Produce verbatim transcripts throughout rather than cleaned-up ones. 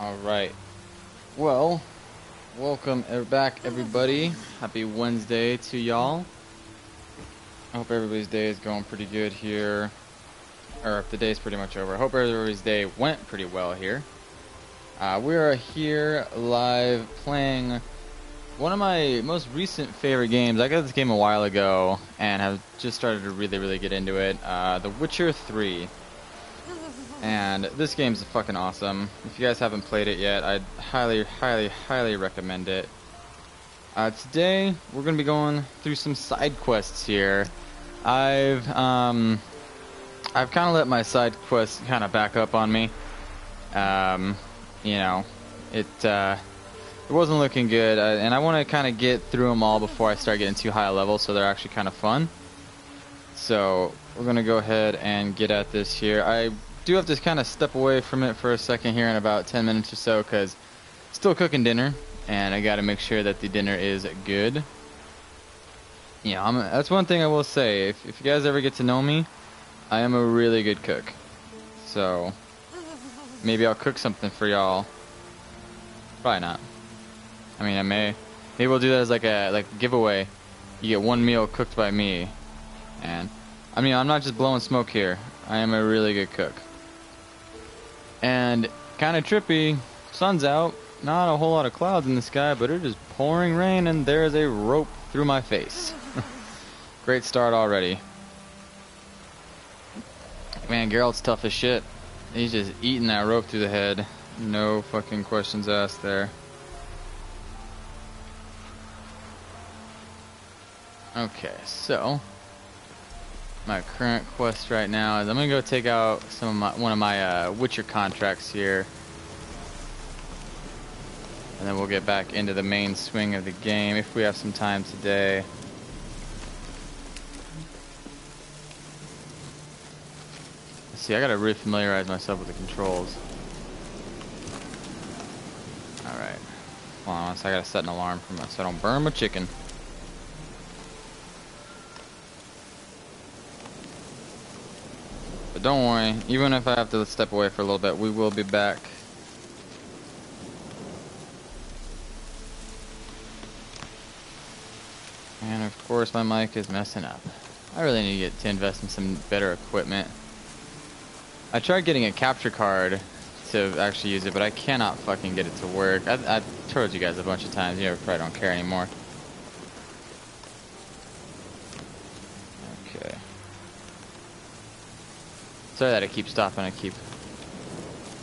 Alright. Well, welcome back everybody. Happy Wednesday to y'all. I hope everybody's day is going pretty good here. Or if the day's pretty much over. I hope everybody's day went pretty well here. Uh, we are here live playing one of my most recent favorite games. I got this game a while ago and have just started to really, really get into it. Uh, The Witcher three. And this game's fucking awesome. If you guys haven't played it yet, I'd highly, highly, highly recommend it. Uh, today, we're going to be going through some side quests here. I've, um... I've kind of let my side quests kind of back up on me. Um, you know, it, uh... It wasn't looking good, uh, and I want to kind of get through them all before I start getting too high a level, so they're actually kind of fun. So, we're going to go ahead and get at this here. I do have to kind of step away from it for a second here in about ten minutes or so, because still cooking dinner, and I got to make sure that the dinner is good. Yeah, I'm, that's one thing I will say. If, if you guys ever get to know me, I am a really good cook. So, maybe I'll cook something for y'all. Probably not. I mean, I may. Maybe we'll do that as like a like giveaway. You get one meal cooked by me, and I mean, I'm not just blowing smoke here. I am a really good cook. And kind of trippy. Sun's out. Not a whole lot of clouds in the sky, but it is pouring rain, and there is a rope through my face. Great start already. Man, Geralt's tough as shit. He's just eating that rope through the head. No fucking questions asked there. Okay, so my current quest right now is I'm gonna go take out some of my, one of my uh, Witcher contracts here, and then we'll get back into the main swing of the game if we have some time today. See, I gotta really familiarize myself with the controls. All right, hold on, so I gotta set an alarm for myself so I don't burn my chicken. But don't worry, even if I have to step away for a little bit, we will be back. And of course my mic is messing up. I really need to get to invest in some better equipment. I tried getting a capture card to actually use it, but I cannot fucking get it to work. I, I told you guys a bunch of times, you probably don't care anymore. Sorry that I keep stopping, I keep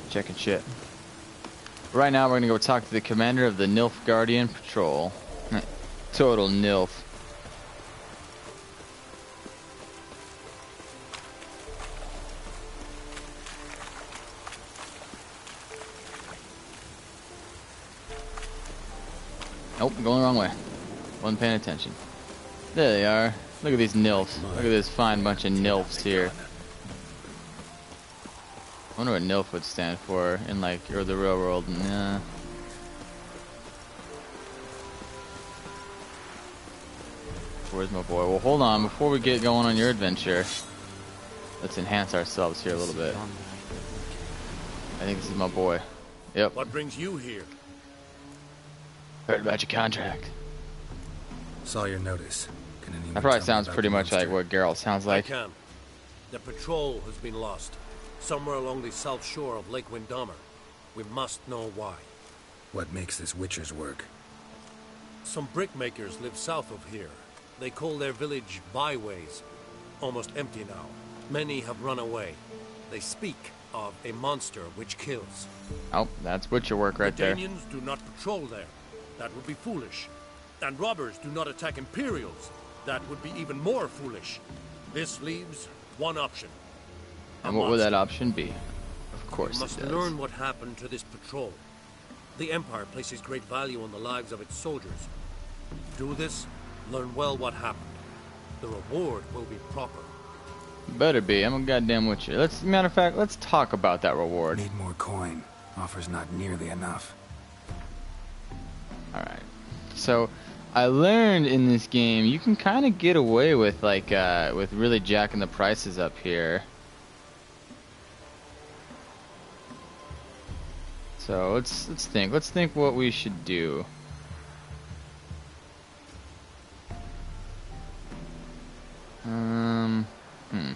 checking shit. Right now, we're gonna go talk to the commander of the Nilfgaardian patrol. Total Nilf. Nope, going the wrong way. Wasn't paying attention. There they are. Look at these Nilfs. Look at this fine bunch of Nilfs here. I wonder what NILF would stand for in like, or the real world. Nah. Where's my boy? Well, hold on. Before we get going on your adventure, let's enhance ourselves here a little bit. I think this is my boy. Yep. What brings you here? Heard about your contract. Saw your notice. Can anyone that probably sounds pretty much like what Geralt sounds like. I can. The patrol has been lost. Somewhere along the south shore of Lake Windomer. We must know why. What makes this Witcher's work? Some brickmakers live south of here. They call their village Byways. Almost empty now. Many have run away. They speak of a monster which kills. Oh, that's Witcher work right there. Danians do not patrol there. That would be foolish. And robbers do not attack Imperials. That would be even more foolish. This leaves one option. And what would that option be? Of course, we must learn what happened to this patrol. The Empire places great value on the lives of its soldiers. Do this, learn well what happened. The reward will be proper. Better be. I'm a goddamn witcher. Let's, matter of fact, let's talk about that reward. Need more coin. Offer's not nearly enough. All right. So, I learned in this game you can kind of get away with like uh, with really jacking the prices up here. So let's let's think. Let's think what we should do. Um. Hmm.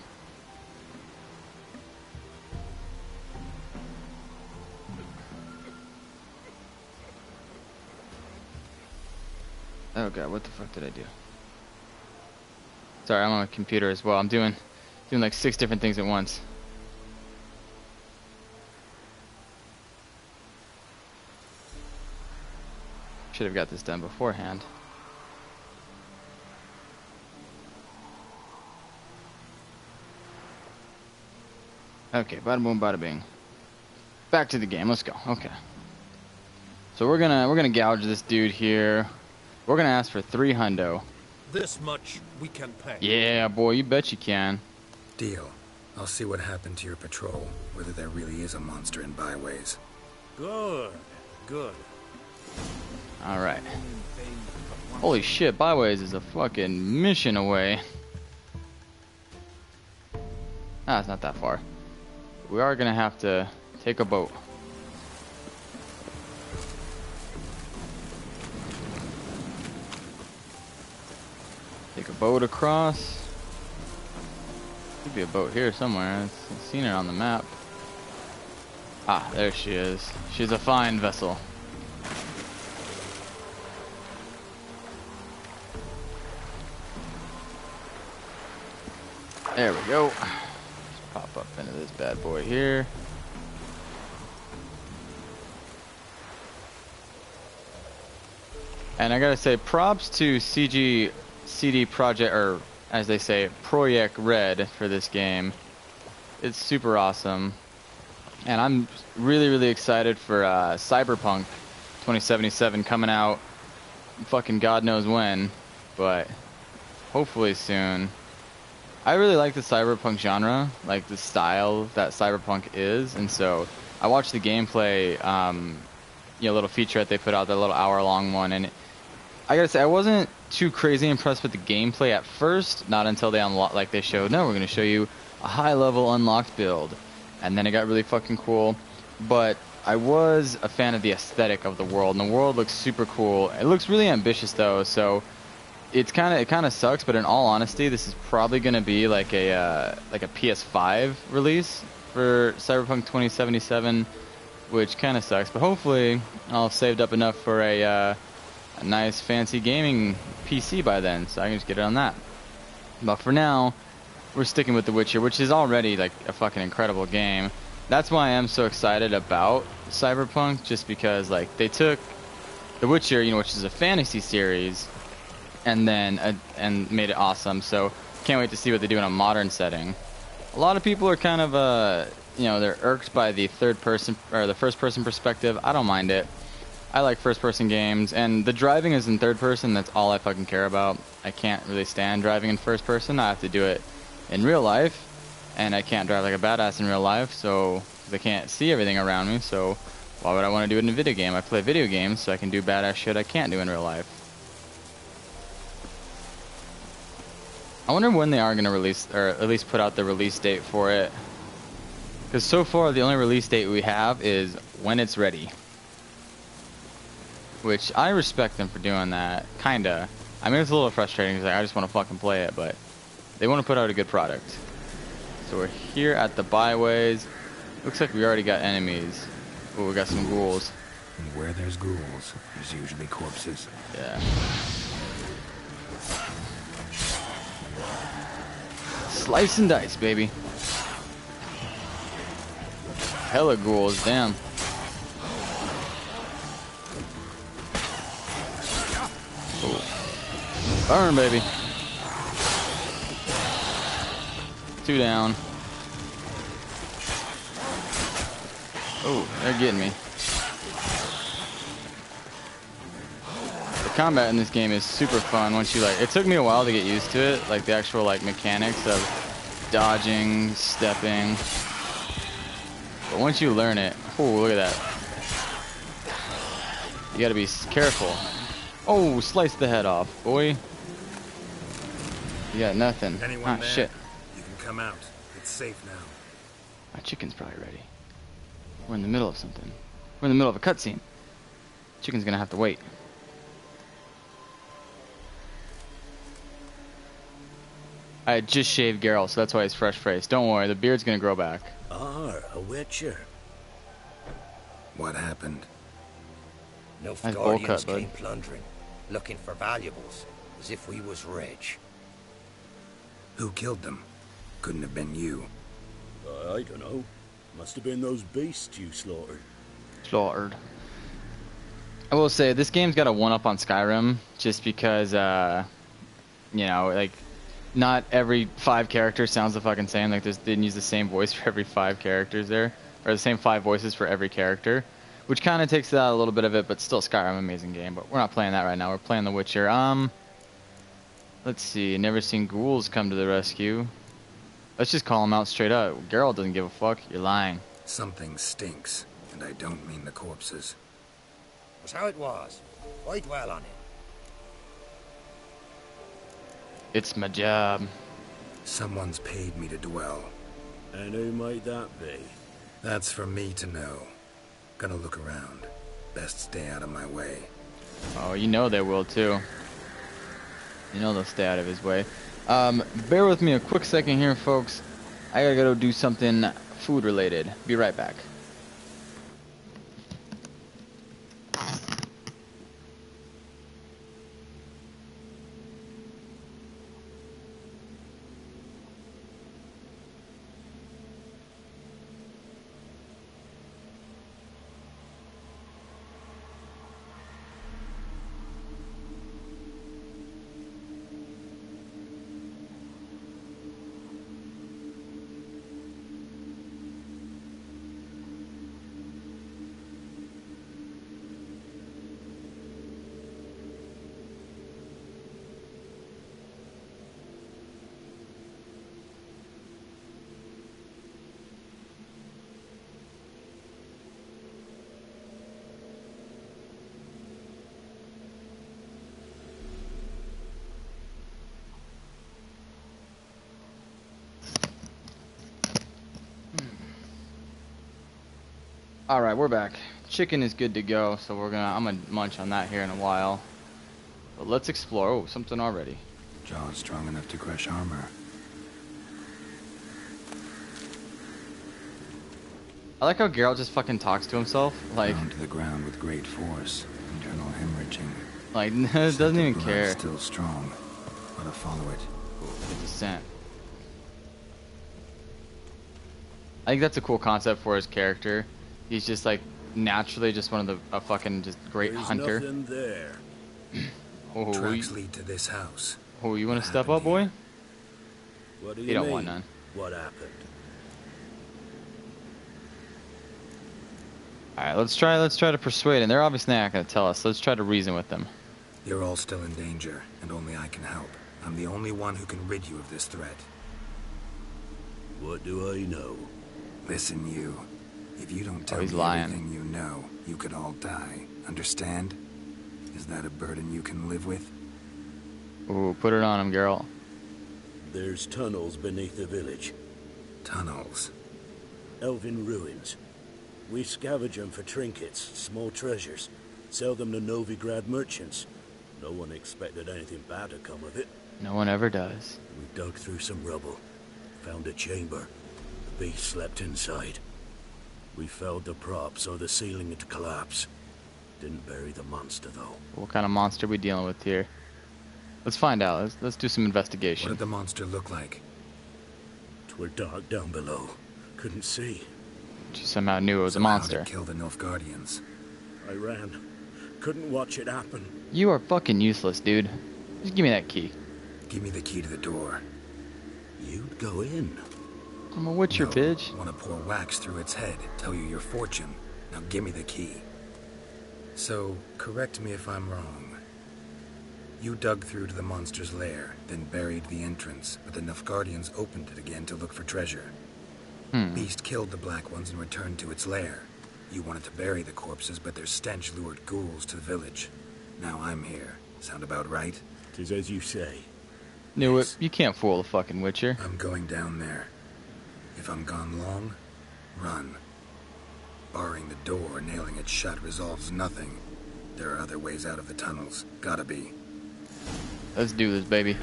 Oh god, what the fuck did I do? Sorry, I'm on a computer as well. I'm doing doing like six different things at once. Should have got this done beforehand. Okay, bada boom, bada bing. Back to the game. Let's go. Okay. So we're gonna we're gonna gouge this dude here. We're gonna ask for three hundo. This much we can pay. Yeah, boy, you bet you can. Deal. I'll see what happened to your patrol. Whether there really is a monster in Byways. Good. Good. All right. Holy shit, Byways is a fucking mission away. Ah, it's not that far. We are gonna have to take a boat. Take a boat across. Could be a boat here somewhere. I've seen her on the map. Ah, there she is. She's a fine vessel. There we go. Just pop up into this bad boy here. And I gotta say, props to C G, C D Projekt, or as they say, Projekt Red for this game. It's super awesome. And I'm really, really excited for uh, Cyberpunk twenty seventy-seven coming out fucking God knows when, but hopefully soon. I really like the cyberpunk genre, like the style that cyberpunk is, and so I watched the gameplay, um, you know, little featurette they put out, that little hour-long one, and it, I gotta say, I wasn't too crazy impressed with the gameplay at first, not until they unlocked, like they showed, no, we're gonna show you a high-level unlocked build, and then it got really fucking cool, but I was a fan of the aesthetic of the world, and the world looks super cool. It looks really ambitious, though, so... It's kind of it kind of sucks, but in all honesty, this is probably going to be like a uh, like a P S five release for Cyberpunk twenty seventy-seven, which kind of sucks. But hopefully, I'll saved up enough for a, uh, a nice fancy gaming P C by then, so I can just get it on that. But for now, we're sticking with The Witcher, which is already like a fucking incredible game. That's why I'm so excited about Cyberpunk, just because like they took The Witcher, you know, which is a fantasy series. And then uh, and made it awesome. So can't wait to see what they do in a modern setting. A lot of people are kind of uh, you know, they're irked by the third person or the first person perspective. I don't mind it. I like first person games, and the driving is in third person. That's all I fucking care about. I can't really stand driving in first person. I have to do it in real life, and I can't drive like a badass in real life, so they can't see everything around me. So why would I want to do it in a video game? I play video games so I can do badass shit I can't do in real life. I wonder when they are going to release, or at least put out the release date for it. Because so far, the only release date we have is when it's ready. Which, I respect them for doing that. Kinda. I mean, it's a little frustrating because like, I just want to fucking play it, but they want to put out a good product. So we're here at the Byways. Looks like we already got enemies. Oh, we got some ghouls. And where there's ghouls, there's usually corpses. Yeah. Slice and dice, baby. Hella ghouls, damn. Oh. Burn, baby. Two down. Oh, they're getting me. Combat in this game is super fun once you like it took me a while to get used to it, like the actual like mechanics of dodging, stepping, but once you learn it, oh look at that, you gotta be careful. Oh, slice the head off, boy. You got nothing. Anyone ah, there? Shit, you can come out, it's safe now. My chicken's probably ready. We're in the middle of something. We're in the middle of a cutscene. Chicken's gonna have to wait. I just shaved Geralt, so that's why he's fresh-faced. Don't worry, the beard's gonna grow back. Ah, a Witcher. What happened? Nilfgaardians came plundering, looking for valuables, as if we was rich. Who killed them? Couldn't have been you. Uh, I don't know. Must have been those beasts you slaughtered. Slaughtered. I will say, this game's got a one-up on Skyrim, just because, uh, you know, like, not every five characters sounds the fucking same. Like, they didn't use the same voice for every five characters there. Or the same five voices for every character. Which kind of takes out a little bit of it, but still Skyrim, amazing game. But we're not playing that right now. We're playing The Witcher. Um, let's see. Never seen ghouls come to the rescue. Let's just call them out straight up. Geralt doesn't give a fuck. You're lying. Something stinks, and I don't mean the corpses. That's how it was. Quite well on it. It's my job. Someone's paid me to dwell. And who might that be? That's for me to know. Gonna look around. Best stay out of my way. Oh, you know they will too. You know they'll stay out of his way. Um, bear with me a quick second here, folks. I gotta go do something food related. Be right back. All right, we're back. Chicken is good to go, so we're gonna. I'm gonna munch on that here in a while. But let's explore. Oh, something already. Jaw's strong enough to crush armor. I like how Geralt just fucking talks to himself. Like down to the ground with great force, internal hemorrhaging. Like doesn't even care. Still strong. Gotta follow it. Good descent. I think that's a cool concept for his character. He's just like naturally just one of the a fucking just great There's hunter. Nothing there. Oh, tracks lead to this house. Oh, you want to step up, boy? What do you, you don't mean? Want none. What happened? All right, let's try. Let's try to persuade, and they're obviously not going to tell us. So let's try to reason with them. You're all still in danger, and only I can help. I'm the only one who can rid you of this threat. What do I know? Listen, you. If you don't tell oh, me lying. Everything you know, you could all die. Understand? Is that a burden you can live with? Ooh, put it on him, Geralt. There's tunnels beneath the village. Tunnels? Elven ruins. We scavenge them for trinkets, small treasures. Sell them to Novigrad merchants. No one expected anything bad to come of it. No one ever does. We dug through some rubble. Found a chamber. The beast slept inside. We felled the prop so the ceiling had collapsed. Didn't bury the monster though. What kind of monster are we dealing with here? Let's find out. Let's, let's do some investigation. What did the monster look like? 'Twere dark down below. Couldn't see. She somehow knew it was somehow a monster. It killed the Nilfgaardians. I ran. Couldn't watch it happen. You are fucking useless, dude. Just give me that key. Give me the key to the door. You'd go in. I'm a witcher, no, bitch. I want to pour wax through its head, tell you your fortune. Now give me the key. So, correct me if I'm wrong. You dug through to the monster's lair, then buried the entrance, but the Nilfgaardians opened it again to look for treasure. Hmm. Beast killed the black ones and returned to its lair. You wanted to bury the corpses, but their stench lured ghouls to the village. Now I'm here. Sound about right? 'Tis as you say. Knew yes. it. You can't fool the fucking witcher. I'm going down there. If I'm gone long, run. Barring the door and nailing it shut resolves nothing. There are other ways out of the tunnels. Gotta be. Let's do this, baby.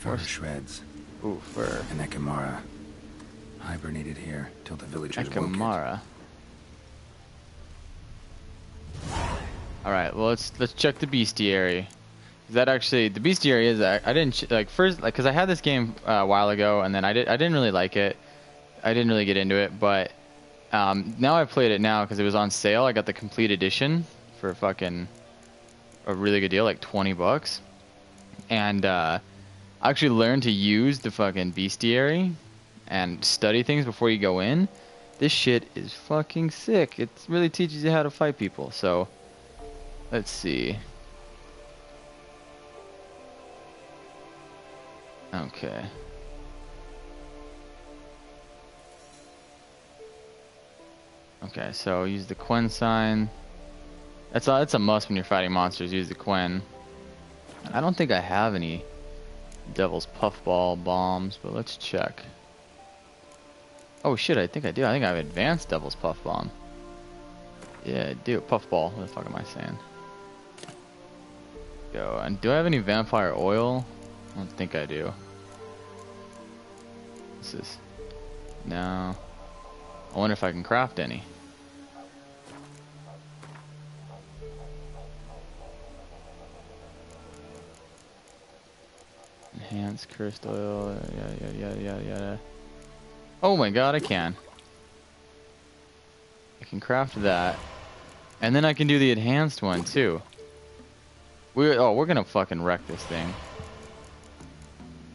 Fur shreds. Ooh, fur. An Ekimmara. Hibernated here till the villagers woke it. Ekimmara. Alright, well, let's let's check the bestiary. That actually, the bestiary is, I, I didn't, like, first, like, because I had this game uh, a while ago, and then I, did, I didn't really like it. I didn't really get into it, but um, now I played it now because it was on sale. I got the complete edition for fucking a really good deal, like twenty bucks. And uh, I actually learned to use the fucking bestiary and study things before you go in. This shit is fucking sick. It really teaches you how to fight people, so let's see. Okay. Okay, so use the Quen sign. That's a, that's a must when you're fighting monsters. Use the Quen. I don't think I have any Devil's Puffball bombs, but let's check. Oh shit, I think I do. I think I have advanced Devil's Puff bomb. Yeah, I do. Puffball. What the fuck am I saying? Yo, and do I have any vampire oil? I don't think I do. This is no. I wonder if I can craft any. Enhanced cursed oil. Yeah, yeah, yeah, yeah, yeah. Oh my god, I can. I can craft that, and then I can do the enhanced one too. We oh, we're gonna fucking wreck this thing.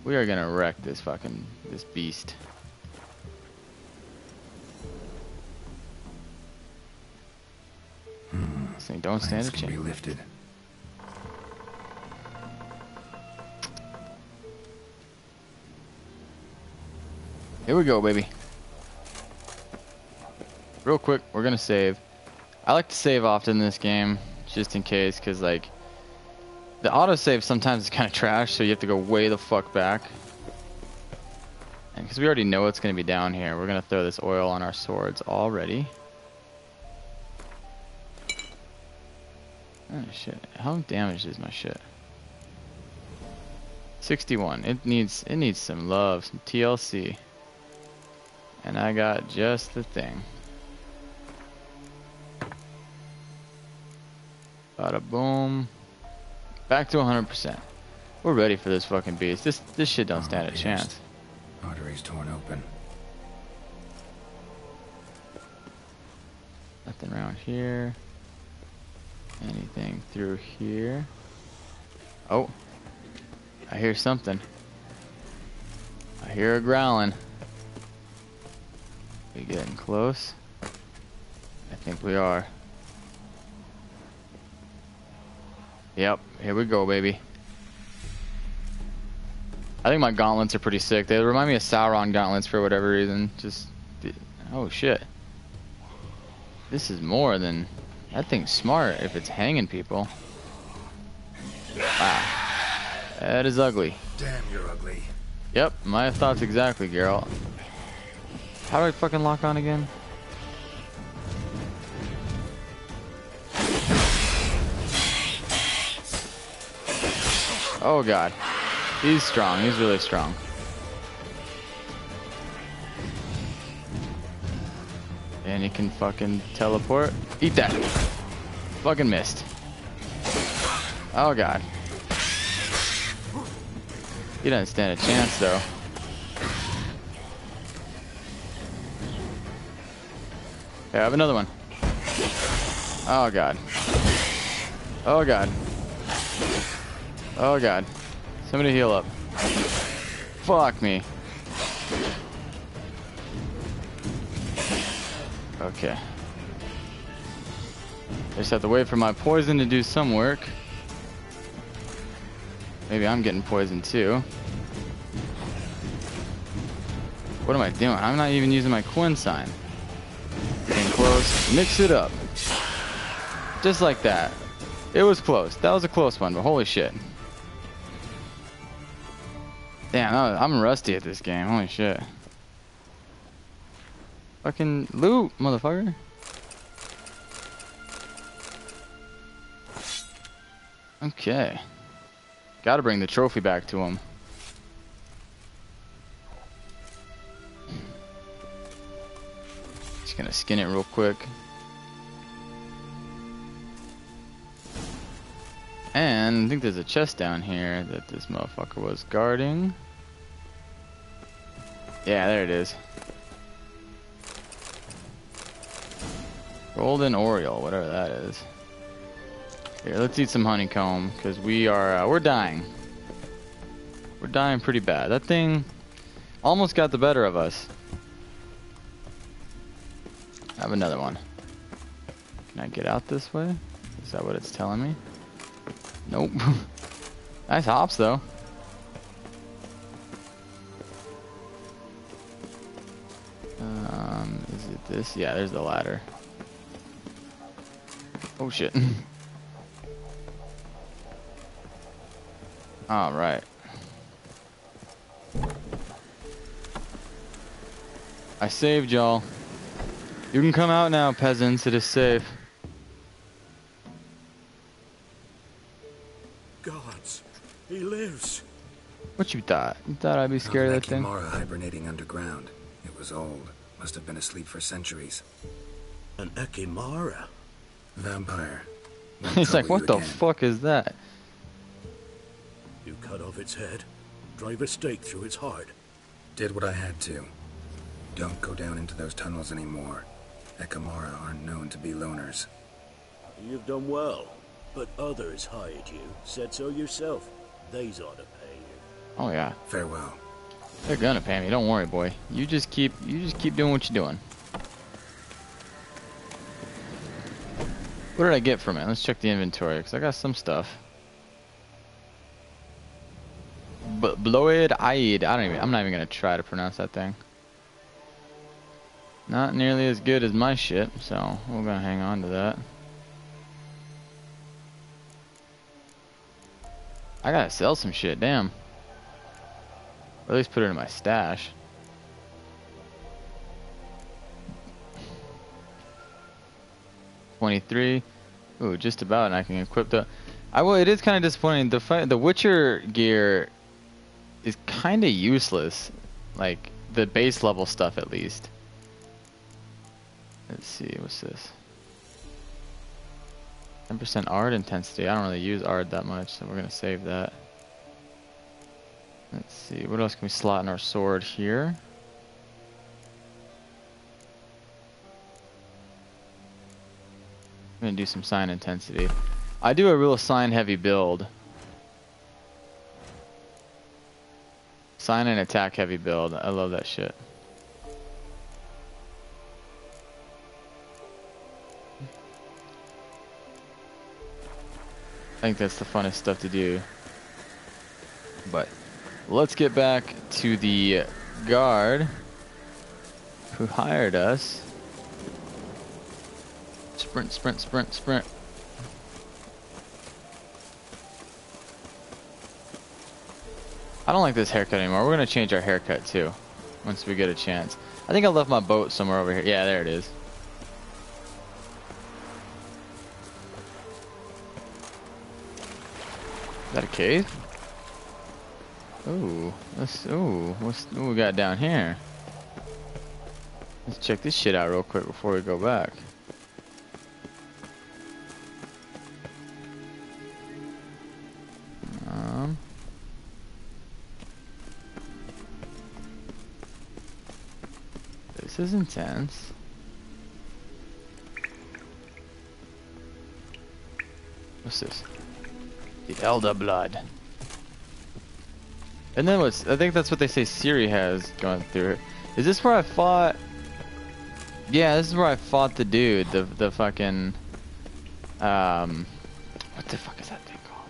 We are gonna wreck this fucking, this beast. Hmm. This thing don't stand a chance. Can be lifted. Here we go, baby. Real quick, we're gonna save. I like to save often in this game, just in case, cause like, the autosave sometimes is kind of trash, so you have to go way the fuck back. And because we already know it's going to be down here, we're going to throw this oil on our swords already. Oh shit, how damaged is my shit? sixty-one, it needs, it needs some love, some T L C. And I got just the thing. Bada boom. Back to one hundred percent. We're ready for this fucking beast. This this shit don't stand a chance. Arteries torn open. Nothing around here. Anything through here? Oh, I hear something. I hear a growling. We getting close? I think we are. Yep, here we go, baby. I think my gauntlets are pretty sick. They remind me of Sauron gauntlets for whatever reason. Just, oh shit. This is more than, that thing's smart if it's hanging people. Wow. That is ugly. Damn, you're ugly. Yep, my thoughts exactly, Geralt. How do I fucking lock on again? Oh god. He's strong. He's really strong. And he can fucking teleport. Eat that. Fucking missed. Oh god. He doesn't stand a chance though. Okay, I have another one. Oh god. Oh god. Oh god. Somebody heal up. Fuck me. Okay. I just have to wait for my poison to do some work. Maybe I'm getting poisoned too. What am I doing? I'm not even using my Quen sign. Getting close. Mix it up. Just like that. It was close. That was a close one, but holy shit. Damn, I'm rusty at this game. Holy shit. Fucking loot, motherfucker. Okay. Gotta bring the trophy back to him. Just gonna skin it real quick. And I think there's a chest down here that this motherfucker was guarding. Yeah, there it is. Golden Oriole, whatever that is. Here, let's eat some honeycomb, because we are, uh, we're dying. We're dying pretty bad. That thing almost got the better of us. I have another one. Can I get out this way? Is that what it's telling me? Nope. Nice hops, though. Um, is it this? Yeah, there's the ladder. Oh, shit. All right. I saved y'all. You can come out now, peasants. It is safe. Gods, he lives. What you thought? You thought I'd be scared oh, of that thing? Ekimmara hibernating underground. It was old. Must have been asleep for centuries. An Ekimmara? Vampire. He's like, what the again. fuck is that? You cut off its head, drive a stake through its heart. Did what I had to. Don't go down into those tunnels anymore. Ekimmara are known to be loners. You've done well, but others hired you. Said so yourself. They's ought to pay you. Oh yeah. Farewell. They're gonna pay me. Don't worry, boy. You just keep, you just keep doing what you're doing. What did I get from it? Let's check the inventory, because I got some stuff. But Bloid Aid. I don't even. I'm not even gonna try to pronounce that thing. Not nearly as good as my shit, so we're gonna hang on to that. I gotta sell some shit. Damn. Or at least put it in my stash. twenty-three. Ooh, just about, and I can equip the. I will. It is kind of disappointing. The fight, the Witcher gear is kind of useless, like the base level stuff at least. Let's see, what's this? ten percent A R D intensity. I don't really use A R D that much, so we're gonna save that. Let's see, what else can we slot in our sword here? I'm gonna do some sign intensity. I do a real sign heavy build. Sign and attack heavy build. I love that shit. I think that's the funnest stuff to do. But let's get back to the guard who hired us. Sprint, sprint, sprint, sprint. I don't like this haircut anymore. We're going to change our haircut too once we get a chance. I think I left my boat somewhere over here. Yeah, there it is. Is that a cave? Ooh, let's, ooh, what's, what we got down here? Let's check this shit out real quick before we go back. Um. This is intense. What's this? The Elder blood. And then what's, I think that's what they say Siri has gone through. Is this where I fought? Yeah, this is where I fought the dude, the the fucking um what the fuck is that thing called?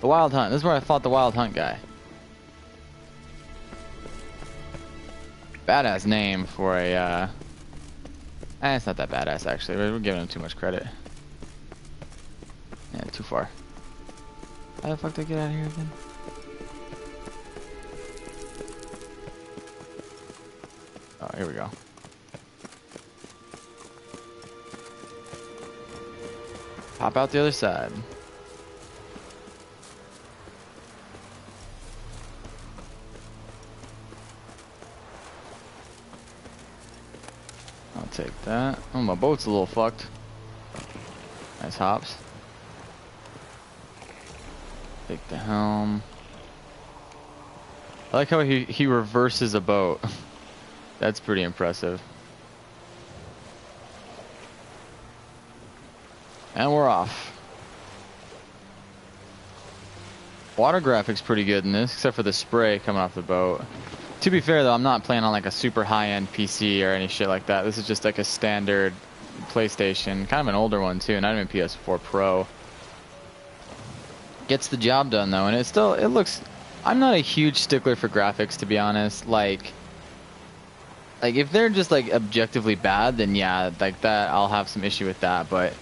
The Wild Hunt. This is where I fought the Wild Hunt guy. Badass name for a uh eh, it's not that badass actually. We're giving him too much credit. Yeah, too far. How the fuck do I get out of here again? Oh, here we go. Pop out the other side. I'll take that. Oh, my boat's a little fucked. Nice hops. Take the helm. I like how he, he reverses a boat. That's pretty impressive. And we're off. Water graphics pretty good in this, except for the spray coming off the boat. To be fair though, I'm not playing on like a super high-end P C or any shit like that. This is just like a standard PlayStation, kind of an older one too, not even P S four Pro. Gets the job done though, and it still, it looks, I'm not a huge stickler for graphics to be honest, like, like if they're just like objectively bad, then yeah, like that, I'll have some issue with that, but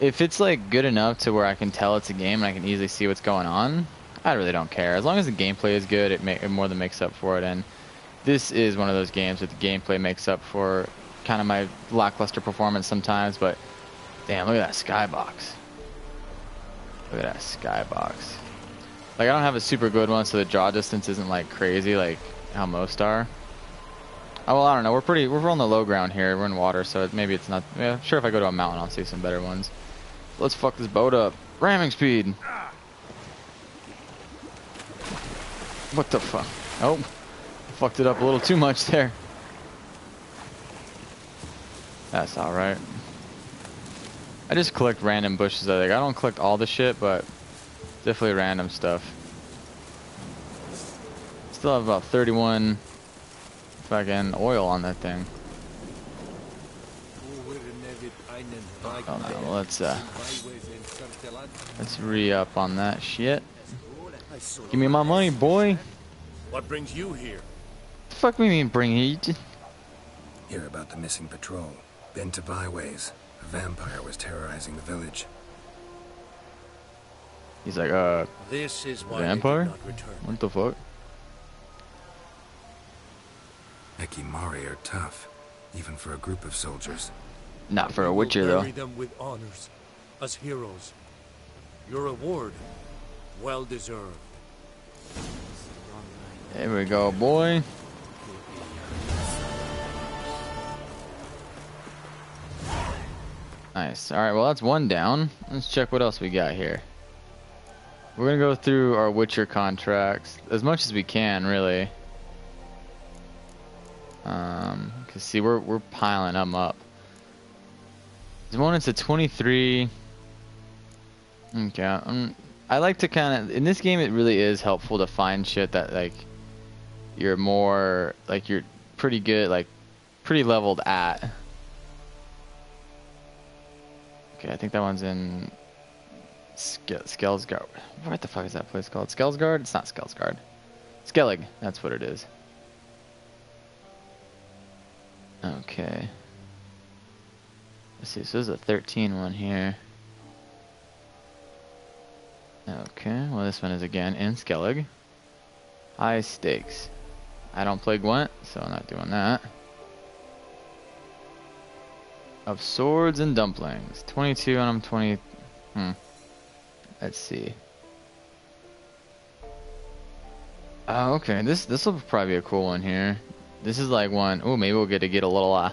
if it's like good enough to where I can tell it's a game and I can easily see what's going on, I really don't care. As long as the gameplay is good, it, ma it more than makes up for it. And this is one of those games that the gameplay makes up for kind of my lackluster performance sometimes. But damn, look at that skybox. Look at that skybox. Like I don't have a super good one, so the draw distance isn't like crazy like how most are. Oh, well, I don't know. We're pretty. We're on the low ground here. We're in water, so it, maybe it's not. Yeah, I'm sure if I go to a mountain, I'll see some better ones. Let's fuck this boat up. Ramming speed. What the fuck? Oh, fucked it up a little too much there. That's all right. I just collect random bushes. I think I don't collect all the shit, but definitely random stuff. Still have about thirty-one fucking oil on that thing. Oh, no, let's uh, let's re-up on that shit. Give me my money, boy. What brings you here? The fuck me mean bring you? Hear about the missing patrol. Been to Byways. A vampire was terrorizing the village. He's like, uh, this is why vampire? What the fuck? Ekimmara are tough, even for a group of soldiers. Not for a Witcher, though. Bury them with honors, as heroes. Your reward, well deserved. There we go, boy. Nice. All right, well, that's one down. Let's check what else we got here. We're gonna go through our Witcher contracts as much as we can, really. Um, 'cause see, we're we're piling them up. There's one, it's a twenty-three. Okay, um, I like to kind of, in this game it really is helpful to find shit that like you're more like you're pretty good, like pretty leveled at. Okay, I think that one's in Skellig. What the fuck is that place called? Skellig? It's not Skellig. Skellig, that's what it is. Okay. Let's see, so there's a thirteen one here. Okay, well this one is again in Skellig. High stakes. I don't play Gwent, so I'm not doing that. Of swords and dumplings. twenty-two and I'm twenty... Hmm. Let's see. Oh, okay, this this will probably be a cool one here. This is like one... Ooh, maybe we'll get to get a little, uh...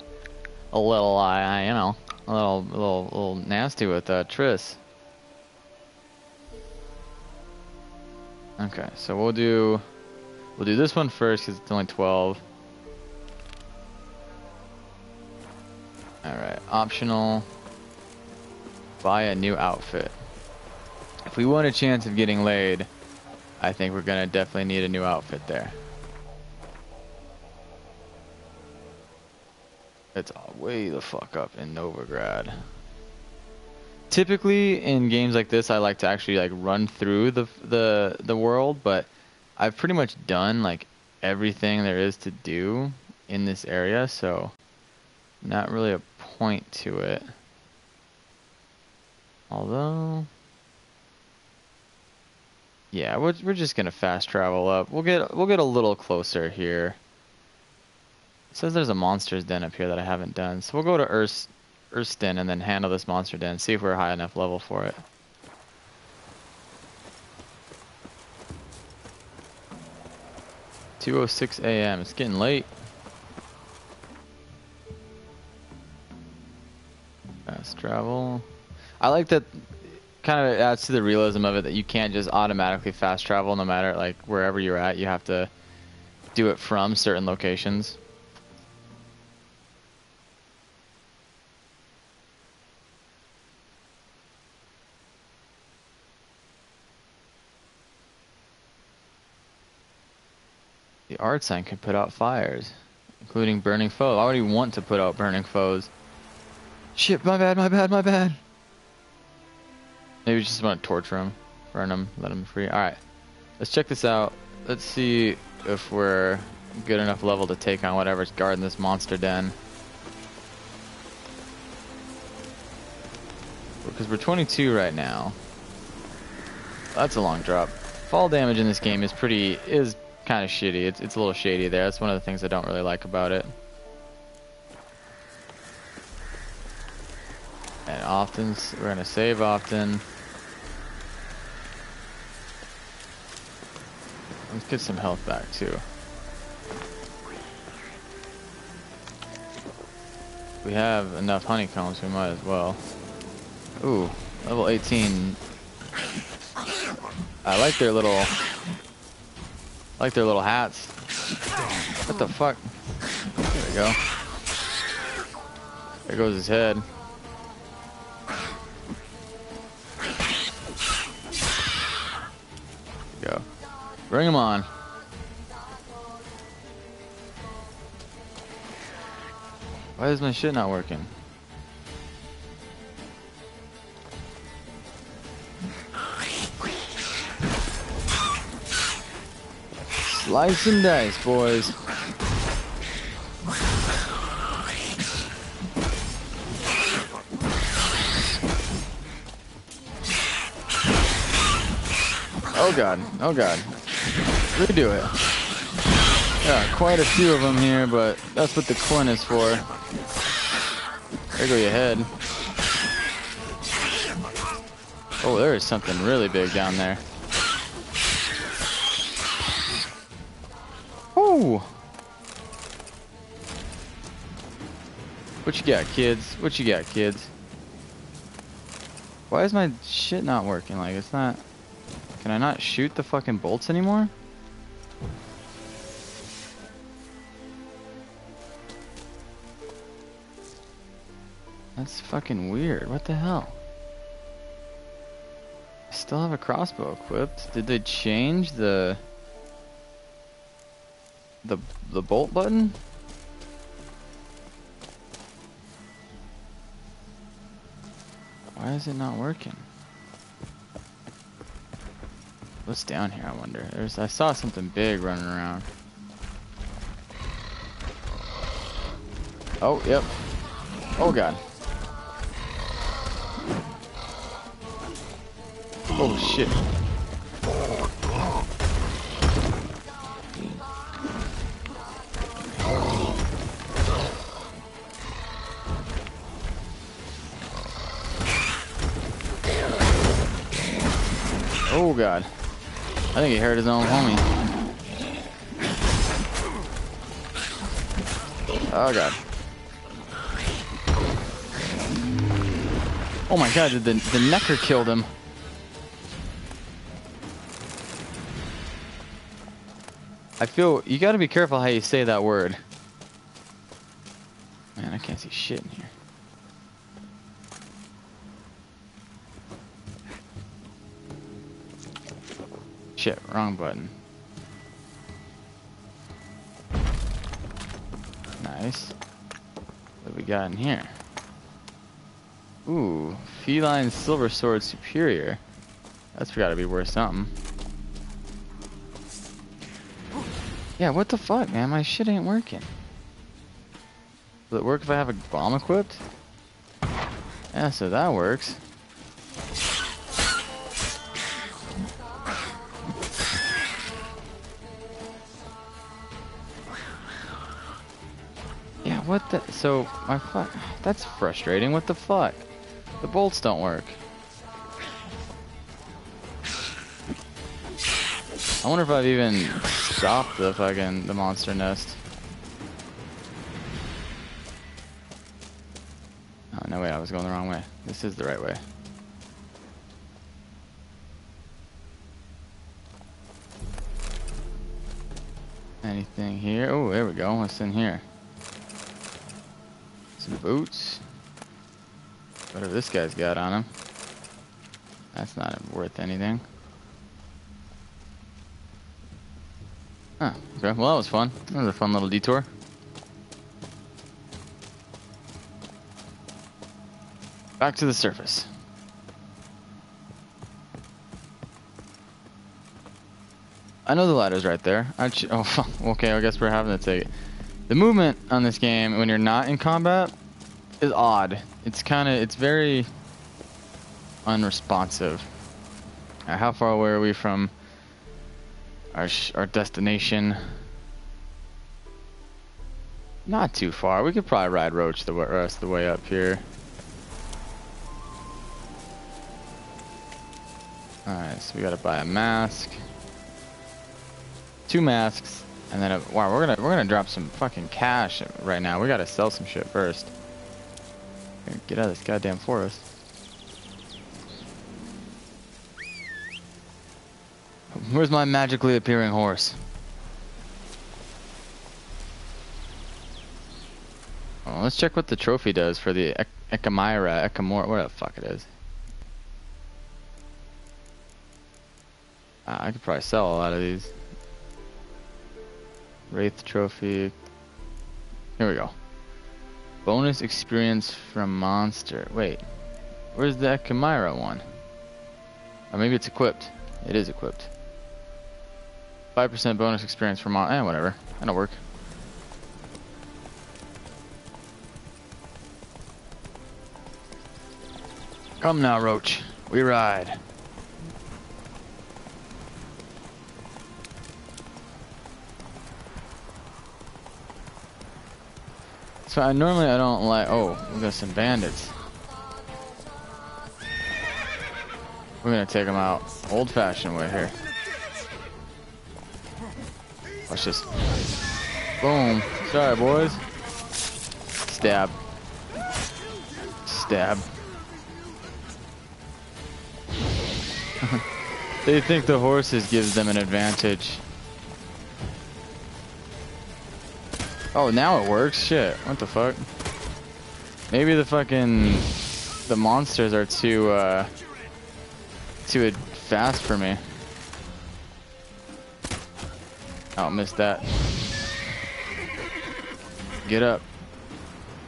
A little, uh, you know... A little, little, little nasty with uh, Triss. Okay, so we'll do, we'll do this one first because it's only twelve. All right, optional. Buy a new outfit. If we want a chance of getting laid, I think we're gonna definitely need a new outfit there. It's way the fuck up in Novigrad. Typically in games like this, I like to actually like run through the the the world, but I've pretty much done like everything there is to do in this area, so not really a point to it. Although, yeah, we're we're just gonna fast travel up. We'll get we'll get a little closer here. It says there's a monster's den up here that I haven't done, so we'll go to Earth's Earth's Den and then handle this monster den. See if we're high enough level for it. two oh six A M It's getting late. Fast travel. I like that. Kind of adds to the realism of it that you can't just automatically fast travel no matter like wherever you're at. You have to do it from certain locations. The art sign can put out fires, including burning foes. I already want to put out burning foes. Shit, my bad, my bad, my bad. Maybe we just want to torture him, burn him, let him free. Alright, let's check this out. Let's see if we're good enough level to take on whatever's guarding this monster den. Because we're twenty-two right now. That's a long drop. Fall damage in this game is pretty, is kind of shitty. It's, it's a little shady there. That's one of the things I don't really like about it. And often, we're going to save often. Let's get some health back too. If we have enough honeycombs, we might as well. Ooh, level eighteen. I like their little, I like their little hats. What the fuck? There we go. There goes his head. Go. Bring him on. Why is my shit not working? Slice and dice, boys. Oh god, oh god. Redo it. Yeah, quite a few of them here, but that's what the Quen is for. There go your head. Oh, there is something really big down there. Ooh! What you got, kids? What you got, kids? Why is my shit not working? Like, it's not... Can I not shoot the fucking bolts anymore? That's fucking weird. What the hell? I still have a crossbow equipped. Did they change the the the bolt button? Why is it not working? What's down here, I wonder? There's, I saw something big running around. Oh, yep. Oh, God. Oh, shit. Oh, God. I think he hurt his own homie. Oh god. Oh my god, the, the necker killed him. I feel, you gotta be careful how you say that word. Man, I can't see shit in here. Shit, wrong button. Nice. What do we got in here? Ooh, feline silver sword superior. That's gotta be worth something. Yeah, what the fuck, man? My shit ain't working. Will it work if I have a bomb equipped? Yeah, so that works. What the? So, my fuck. That's frustrating. What the fuck? The bolts don't work. I wonder if I've even stopped the fucking the monster nest. Oh, no way. I was going the wrong way. This is the right way. Anything here? Oh, there we go. What's in here? Some boots. Whatever this guy's got on him. That's not worth anything. Huh. Okay. Well, that was fun. That was a fun little detour. Back to the surface. I know the ladder's right there. I ch oh, okay, I guess we're having to take it. The movement on this game, when you're not in combat, is odd. It's kind of, it's very unresponsive. Uh, how far away are we from our, sh our destination? Not too far. We could probably ride Roach the rest of the way up here. Alright, so we gotta buy a mask. Two masks, and then a, wow, we're gonna we're gonna drop some fucking cash right now. We gotta sell some shit first. Get out of this goddamn forest. Where's my magically appearing horse? Oh, let's check what the trophy does for the Ekimmara, Ekimmora, whatever the fuck it is. Uh, I could probably sell a lot of these. Wraith trophy. Here we go. Bonus experience from monster. Wait, where's the Ekimmara one? Or maybe it's equipped. It is equipped. five percent bonus experience from monster. Eh, whatever. That'll work. Come now, Roach. We ride. So I normally I don't like. Oh, we got some bandits. We're gonna take them out old-fashioned way here. Watch this. Boom. Sorry, boys. Stab. Stab. They think the horses gives them an advantage. Oh, now it works? Shit. What the fuck? Maybe the fucking... The monsters are too, uh... Too fast for me. Oh, missed that. Get up.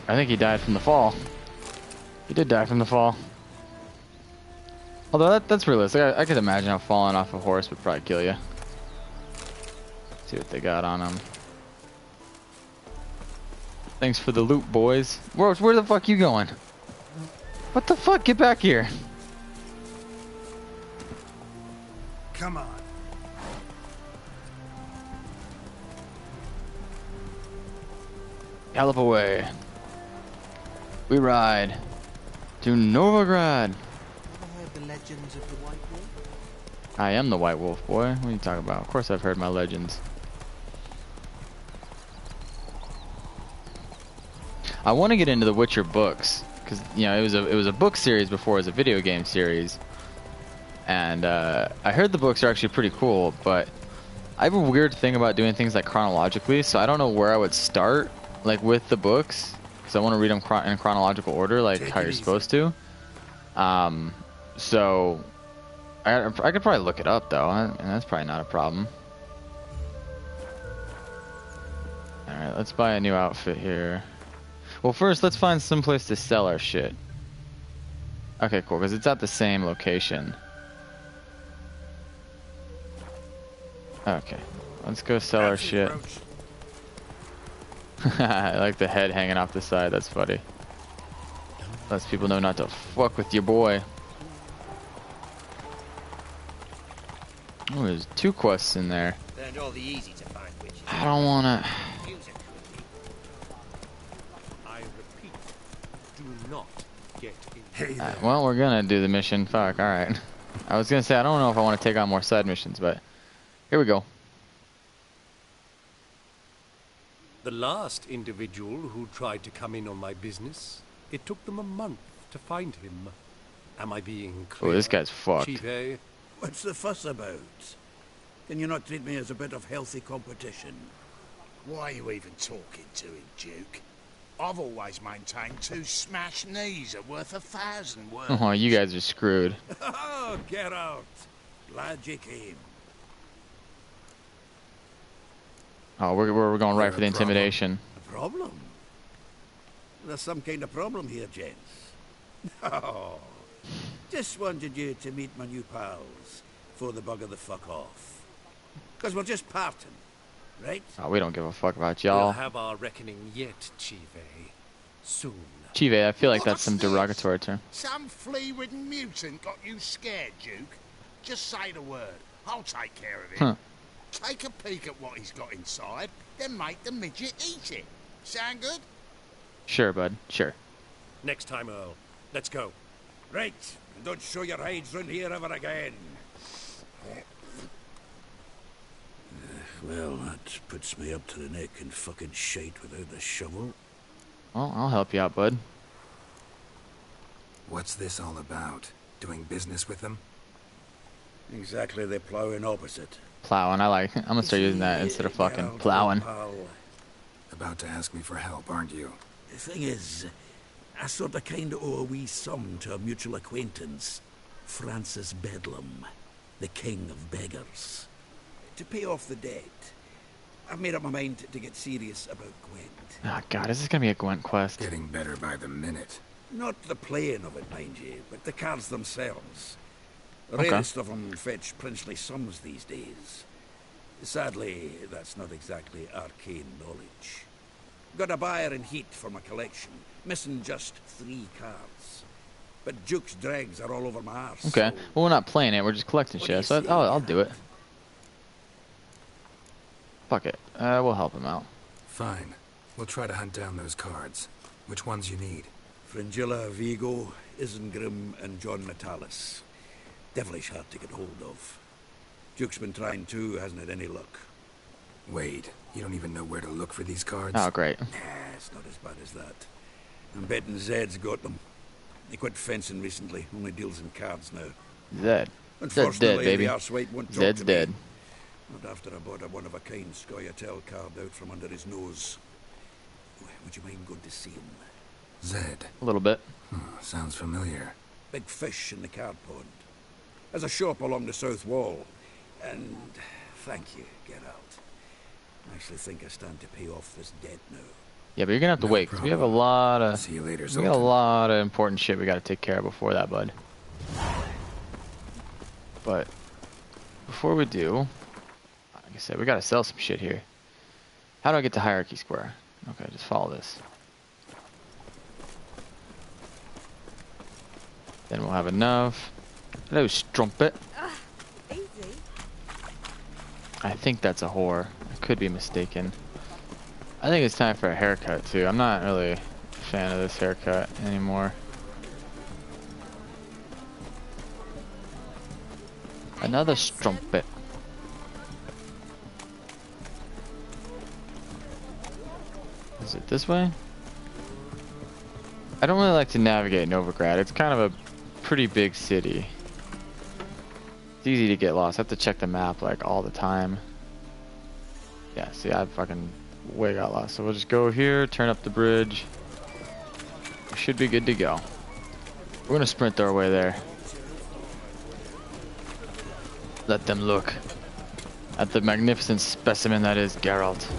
I think he died from the fall. He did die from the fall. Although, that, that's realistic. I, I could imagine how falling off a horse would probably kill you. Let's see what they got on him. Thanks for the loot, boys. Roach, where the fuck you going? What the fuck? Get back here. Come on. Gallop away. We ride to Novigrad. Ever heard the legends of the White Wolf? I am the White Wolf, boy. What are you talking about? Of course I've heard my legends. I want to get into the Witcher books because you know it was a it was a book series before it was a video game series, and uh, I heard the books are actually pretty cool. But I have a weird thing about doing things like chronologically, so I don't know where I would start like with the books because I want to read them chron in chronological order, like how you're supposed to. Um, so I I could probably look it up though, and that's probably not a problem. All right, let's buy a new outfit here. Well, first, let's find some place to sell our shit. Okay, cool, because it's at the same location. Okay, let's go sell our shit. I like the head hanging off the side, that's funny. Lets people know not to fuck with your boy. Oh, there's two quests in there. I don't wanna... not get in. Uh, well, we're gonna do the mission. Fuck, alright. I was gonna say, I don't know if I want to take on more side missions, but here we go. The last individual who tried to come in on my business, it took them a month to find him. Am I being clear? Oh, this guy's fucked. Chive? What's the fuss about? Can you not treat me as a bit of healthy competition? Why are you even talking to him, Duke? I've always maintained two smashed knees are worth a thousand words. Oh, you guys are screwed. Oh, get out. Glad you came. Oh, we're, we're going right for the intimidation. A problem? There's some kind of problem here, gents. Oh, just wanted you to meet my new pals before they bugger the fuck off. Because we're just parting, right? Oh, we don't give a fuck about y'all. We'll have our reckoning yet, Chive. Soon. Chive, I feel like What's that's some this? derogatory term. Some flea-ridden mutant got you scared, Duke. Just say the word. I'll take care of it. Huh. Take a peek at what he's got inside, then make the midget eat it. Sound good? Sure, bud. Sure. Next time, Earl. Let's go. Right. And don't show your hides round here ever again. Well, that puts me up to the neck in fucking shite without the shovel. Well, I'll help you out, bud. What's this all about? Doing business with them? Exactly, they're plowing opposite. Plowing, I like. I'm gonna start using that instead of fucking plowing. About to ask me for help, aren't you? The thing is, I sort of kind of owe a wee sum to a mutual acquaintance, Francis Bedlam, the king of beggars. To pay off the debt, I've made up my mind to get serious about Gwent. Ah, oh, God, is this gonna be a Gwent quest? Getting better by the minute. Not the playing of it, mind you, but the cards themselves. The okay. rarest of them fetch princely sums these days. Sadly, that's not exactly arcane knowledge. Got a buyer in heat for my collection, missing just three cards. But Duke's dregs are all over my arse. Okay, so well, we're not playing it, we're just collecting shit, so I'll, I'll do it. Fuck it, uh, we'll help him out. Fine, we'll try to hunt down those cards. Which ones you need? Fringilla, Vigo, Isengrim, and John Metallus. Devilish hard to get hold of. Duke's been trying too, hasn't had any luck. Wade, you don't even know where to look for these cards? Oh, great. Nah, it's not as bad as that. I'm betting Zed's got them. He quit fencing recently, only deals in cards now. Zed. Zed's dead, baby. Zed's dead. Not after I bought a one-of-a-kind Scoyatel card out from under his nose. Would you mind going to see him? Zed. A little bit. Hmm, sounds familiar. Big fish in the card pond. There's a shop along the south wall. And thank you, get out. I actually think I stand to pay off this debt now. Yeah, but you're gonna have to no wait, because we have a lot of See you later, we got a lot of important shit we gotta take care of before that, bud. But before we do, like I said, we gotta sell some shit here. How do I get to Hierarchy Square? Okay, just follow this. Then we'll have enough. Hello, strumpet. Uh, easy. I think that's a whore. I could be mistaken. I think it's time for a haircut, too. I'm not really a fan of this haircut anymore. Another strumpet. Is it this way? I don't really like to navigate Novigrad. It's kind of a pretty big city. It's easy to get lost. I have to check the map like all the time. Yeah, see, I fucking way got lost. So we'll just go here, turn up the bridge. We should be good to go. We're gonna sprint our way there. Let them look at the magnificent specimen that is Geralt.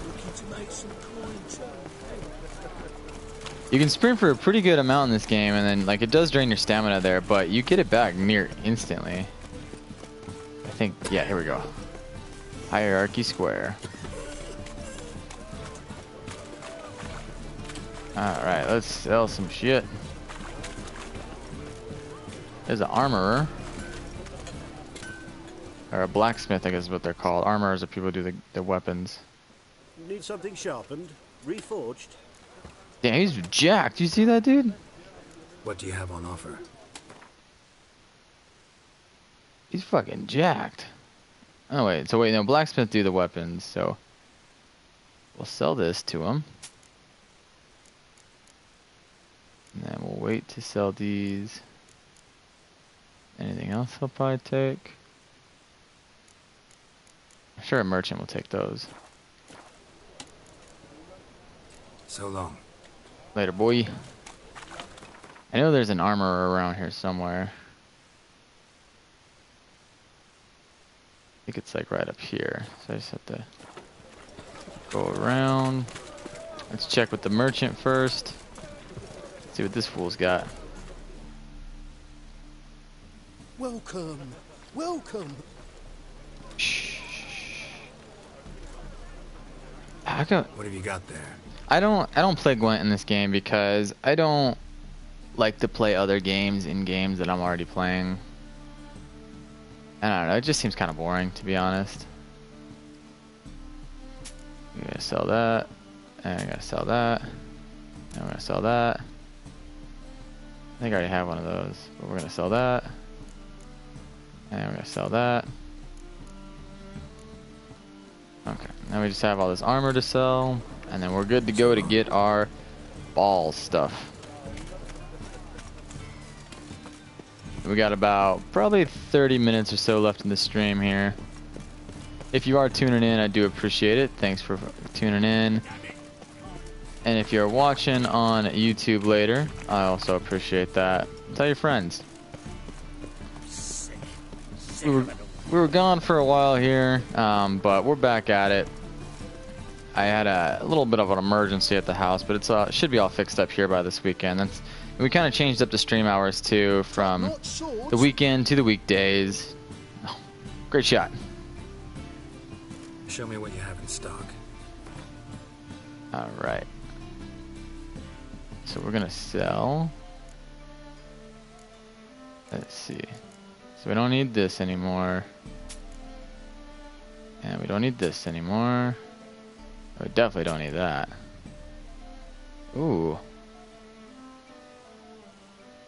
You can sprint for a pretty good amount in this game, and then like it does drain your stamina there, but you get it back near instantly. I think, yeah, here we go. Hierarchy Square. Alright, let's sell some shit. There's an armorer. Or a blacksmith, I guess is what they're called. Armorers are people who do the, the weapons. Need something sharpened, reforged. Damn, he's jacked. You see that, dude? What do you have on offer? He's fucking jacked. Oh wait, so wait, no, blacksmith do the weapons, so we'll sell this to him. And then we'll wait to sell these. Anything else he'll probably take? I'm sure a merchant will take those. So long. Later, boy. I know there's an armorer around here somewhere. I think it's like right up here. So I just have to go around. Let's check with the merchant first. Let's see what this fool's got. Welcome. Welcome. Shh. How come? What have you got there? I don't I don't play Gwent in this game because I don't like to play other games in games that I'm already playing. I don't know, it just seems kind of boring, to be honest. I'm gonna sell that, and I gotta sell that, and I'm gonna sell that. I think I already have one of those, but we're gonna sell that, and we're gonna sell that. Okay, now we just have all this armor to sell. And then we're good to go to get our ball stuff. We got about probably thirty minutes or so left in the stream here. If you are tuning in, I do appreciate it. Thanks for tuning in. And if you're watching on YouTube later, I also appreciate that. Tell your friends. We were, we were gone for a while here, um, but we're back at it. I had a, a little bit of an emergency at the house, but it's uh, it should be all fixed up here by this weekend. That's, we kind of changed up the stream hours too, from the weekend to the weekdays. Oh, great shot. Show me what you have in stock. All right. So we're gonna sell. Let's see. So we don't need this anymore. And we don't need this anymore. We definitely don't need that. Ooh.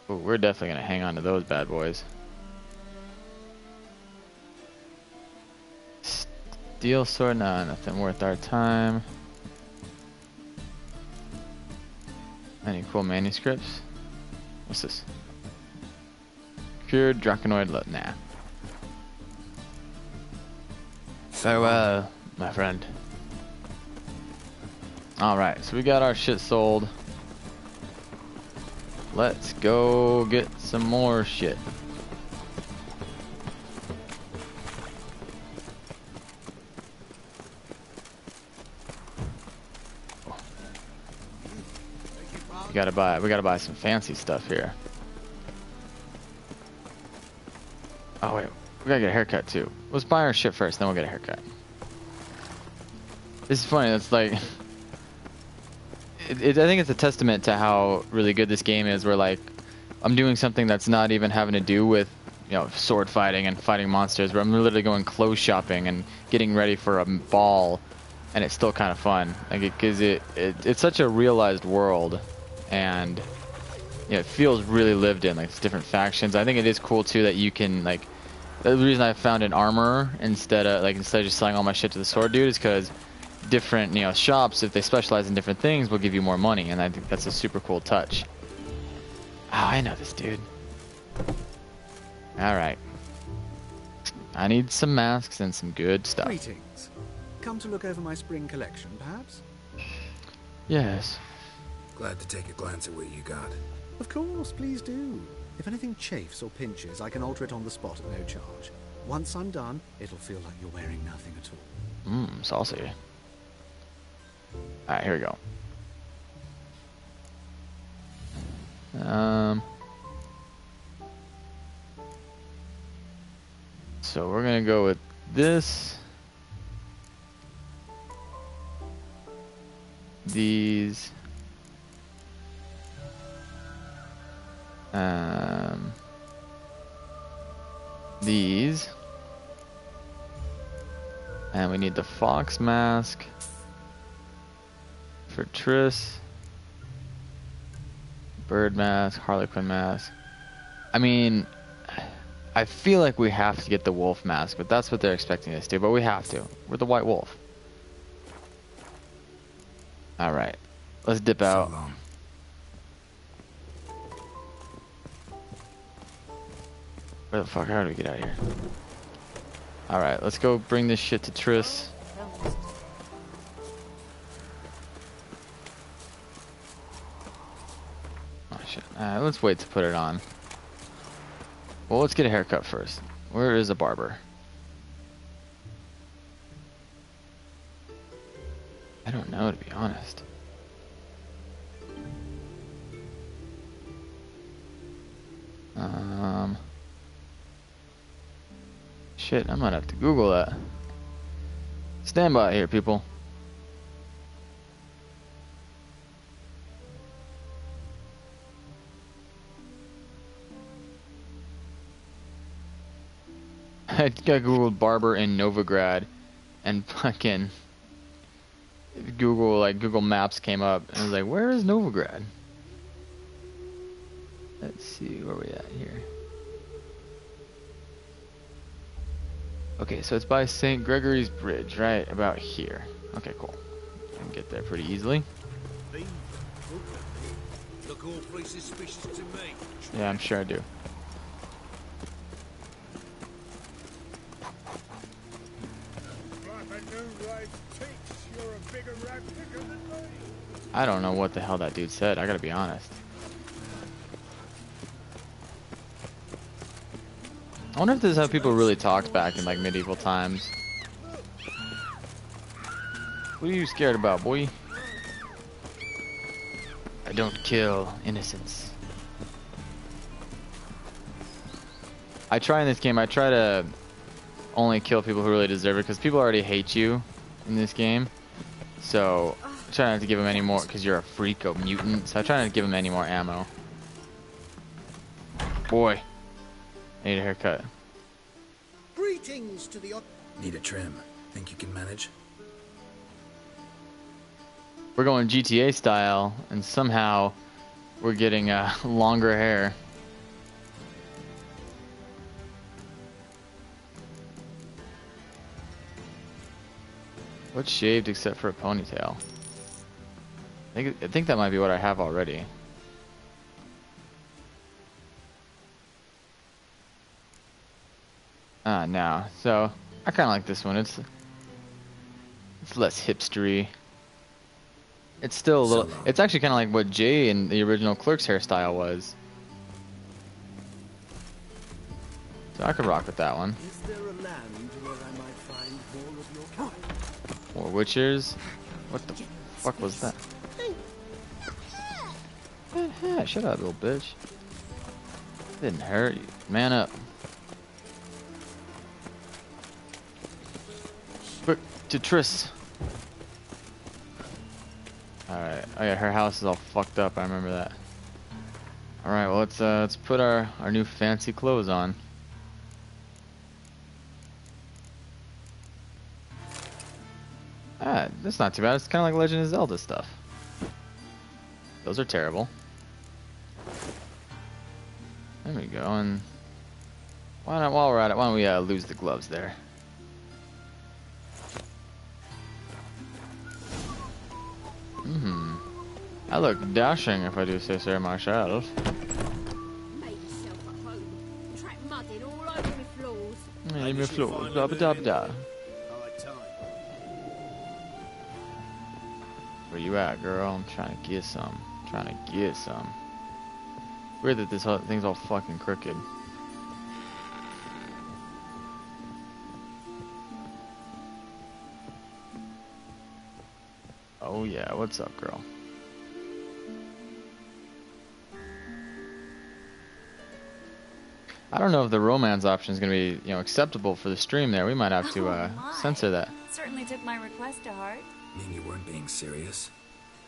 Ooh, we're definitely going to hang on to those bad boys. Steel sword, nah, nothing worth our time. Any cool manuscripts? What's this? Cured draconoid love, nah. Farewell, my friend. Alright, so we got our shit sold. Let's go get some more shit. Oh. We gotta buy we gotta buy some fancy stuff here. Oh wait, we gotta get a haircut too. Let's buy our shit first, then we'll get a haircut. This is funny, that's like It, it, I think it's a testament to how really good this game is, where like I'm doing something that's not even having to do with, you know, sword fighting and fighting monsters, but I'm literally going clothes shopping and getting ready for a ball, and it's still kind of fun, like it, cause it, it it's such a realized world, and you know, it feels really lived in, like it's different factions. I think it is cool too that you can, like, the reason I found an armorer instead of like instead of just selling all my shit to the sword dude is because different, you know, shops, if they specialize in different things, will give you more money, and I think that's a super cool touch. Oh, I know this dude. All right, I need some masks and some good stuff. Greetings. Come to look over my spring collection, perhaps? Yes. Glad to take a glance at what you got. Of course, please do. If anything chafes or pinches, I can alter it on the spot at no charge. Once I'm done, it'll feel like you're wearing nothing at all. Mmm, saucy. Alright, here we go. Um, so we're gonna go with this, these, um, these, and we need the fox mask for Triss, Bird mask, Harlequin mask. I mean, I feel like we have to get the wolf mask, but that's what they're expecting us to, but we have to. We're the white wolf. Alright, let's dip so out. Long. Where the fuck, how do we get out of here? Alright, let's go bring this shit to Triss. Oh shit, uh, let's wait to put it on. Well, let's get a haircut first. Where is a barber? I don't know, to be honest. Um, shit, I might have to Google that. Stand by here, people. I googled barber in Novigrad, and fucking Google like Google Maps came up, and I was like, "Where is Novigrad?" Let's see where we at here. Okay, so it's by Saint Gregory's Bridge, right about here. Okay, cool. I can get there pretty easily. Yeah, I'm sure I do. I don't know what the hell that dude said, I gotta be honest. I wonder if this is how people really talked back in like medieval times. What are you scared about, boy? I don't kill innocents. I try in this game, I try to only kill people who really deserve it, because people already hate you in this game. So try not to give him any more, because you're a freak, a mutant. So I try not to give him any more ammo. Boy, I need a haircut. Greetings to the. Need a trim. Think you can manage? We're going G T A style, and somehow we're getting a uh, longer hair. What's shaved except for a ponytail? I think, I think that might be what I have already. Ah, no. So I kind of like this one. It's it's less hipstery. It's still a little. It's actually kind of like what Jay in the original Clerk's hairstyle was. So I could rock with that one. Is there a land where I might find more of your kind? More witchers. What the fuck was that? Yeah, shut up, little bitch. Didn't hurt you. Man up. Quick to Triss. Alright, oh yeah, her house is all fucked up, I remember that. Alright, well let's uh let's put our, our new fancy clothes on. Ah, that's not too bad, it's kinda like Legend of Zelda stuff. Those are terrible. There we go, and why not? While we're at it, why don't we uh, lose the gloves there? Hmm. I look dashing if I do say so myself. Make yourself at home. Trap mudded all over the floors. Yeah, my floors. Da da da. Where you at, girl? I'm trying to get some. I'm trying to get some. Weird that this whole thing's all fucking crooked. Oh yeah, what's up, girl? I don't know if the romance option is gonna be, you know, acceptable for the stream. There, we might have to uh, oh censor that. Certainly took my request to heart. Mean you weren't being serious?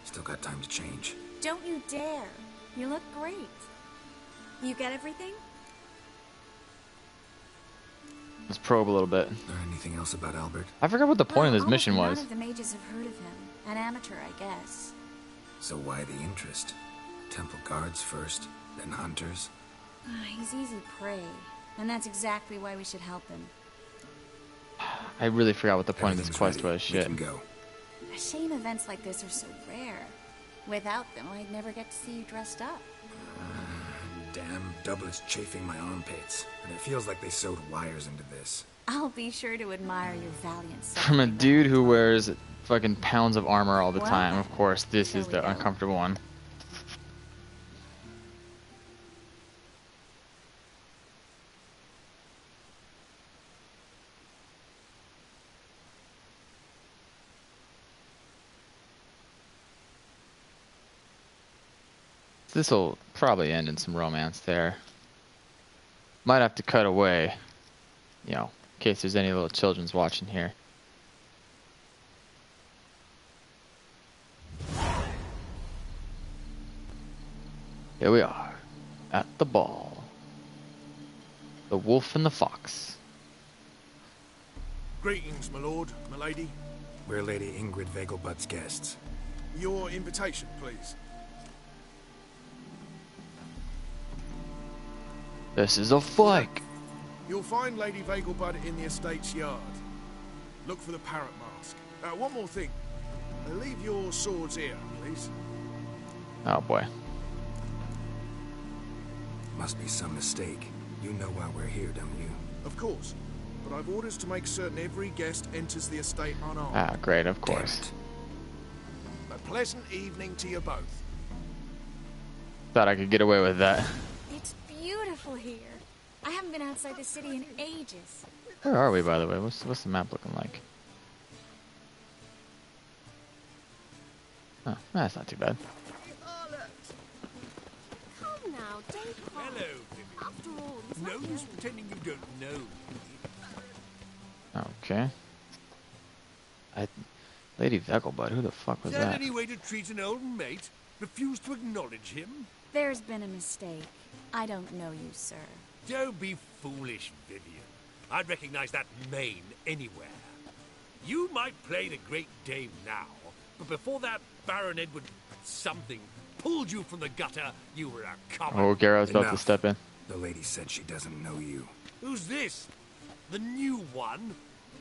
Still got time to change. Don't you dare! You look great. You get everything? Let's probe a little bit. Learn anything else about Albert? I forgot what the point well, of this mission was. None of the mages have heard of him. An amateur, I guess. So why the interest? Temple guards first, then hunters. Uh, he's easy prey, and that's exactly why we should help him. I really forgot what the point of this quest was. Shit. We can go. A shame events like this are so rare. Without them, I'd never get to see you dressed up. Uh, damn doublets chafing my armpits, and it feels like they sewed wires into this. I'll be sure to admire your valiant self. From a dude who wears fucking pounds of armor all the well, time, of course, this is the go. uncomfortable one. This will probably end in some romance there. Might have to cut away, you know, in case there's any little children's watching here. Here we are, at the ball. The wolf and the fox. Greetings, my lord, my lady. We're Lady Ingrid Vegelbud's guests. Your invitation, please. This is a flake. You'll find Lady Vegelbud in the estate's yard. Look for the parrot mask. Uh, one more thing. Leave your swords here, please. Oh boy. Must be some mistake. You know why we're here, don't you? Of course. But I've orders to make certain every guest enters the estate unarmed. Ah, great, of course. A pleasant evening to you both. Thought I could get away with that. Here. I haven't been outside the city in ages. Where are we, by the way? What's, what's the map looking like? Oh, that's not too bad. Come now, don't call. Hello. After all, no use pretending you don't know. Okay. I, Lady Vegelbud, who the fuck was that? Is that any way to treat an old mate? Refuse to acknowledge him? There's been a mistake. I don't know you, sir. Don't be foolish, Vivian. I'd recognize that mane anywhere. You might play the great dame now, but before that Baron Edward something pulled you from the gutter, you were a common... Oh, Garrow's about to step in. The lady said she doesn't know you. Who's this? The new one?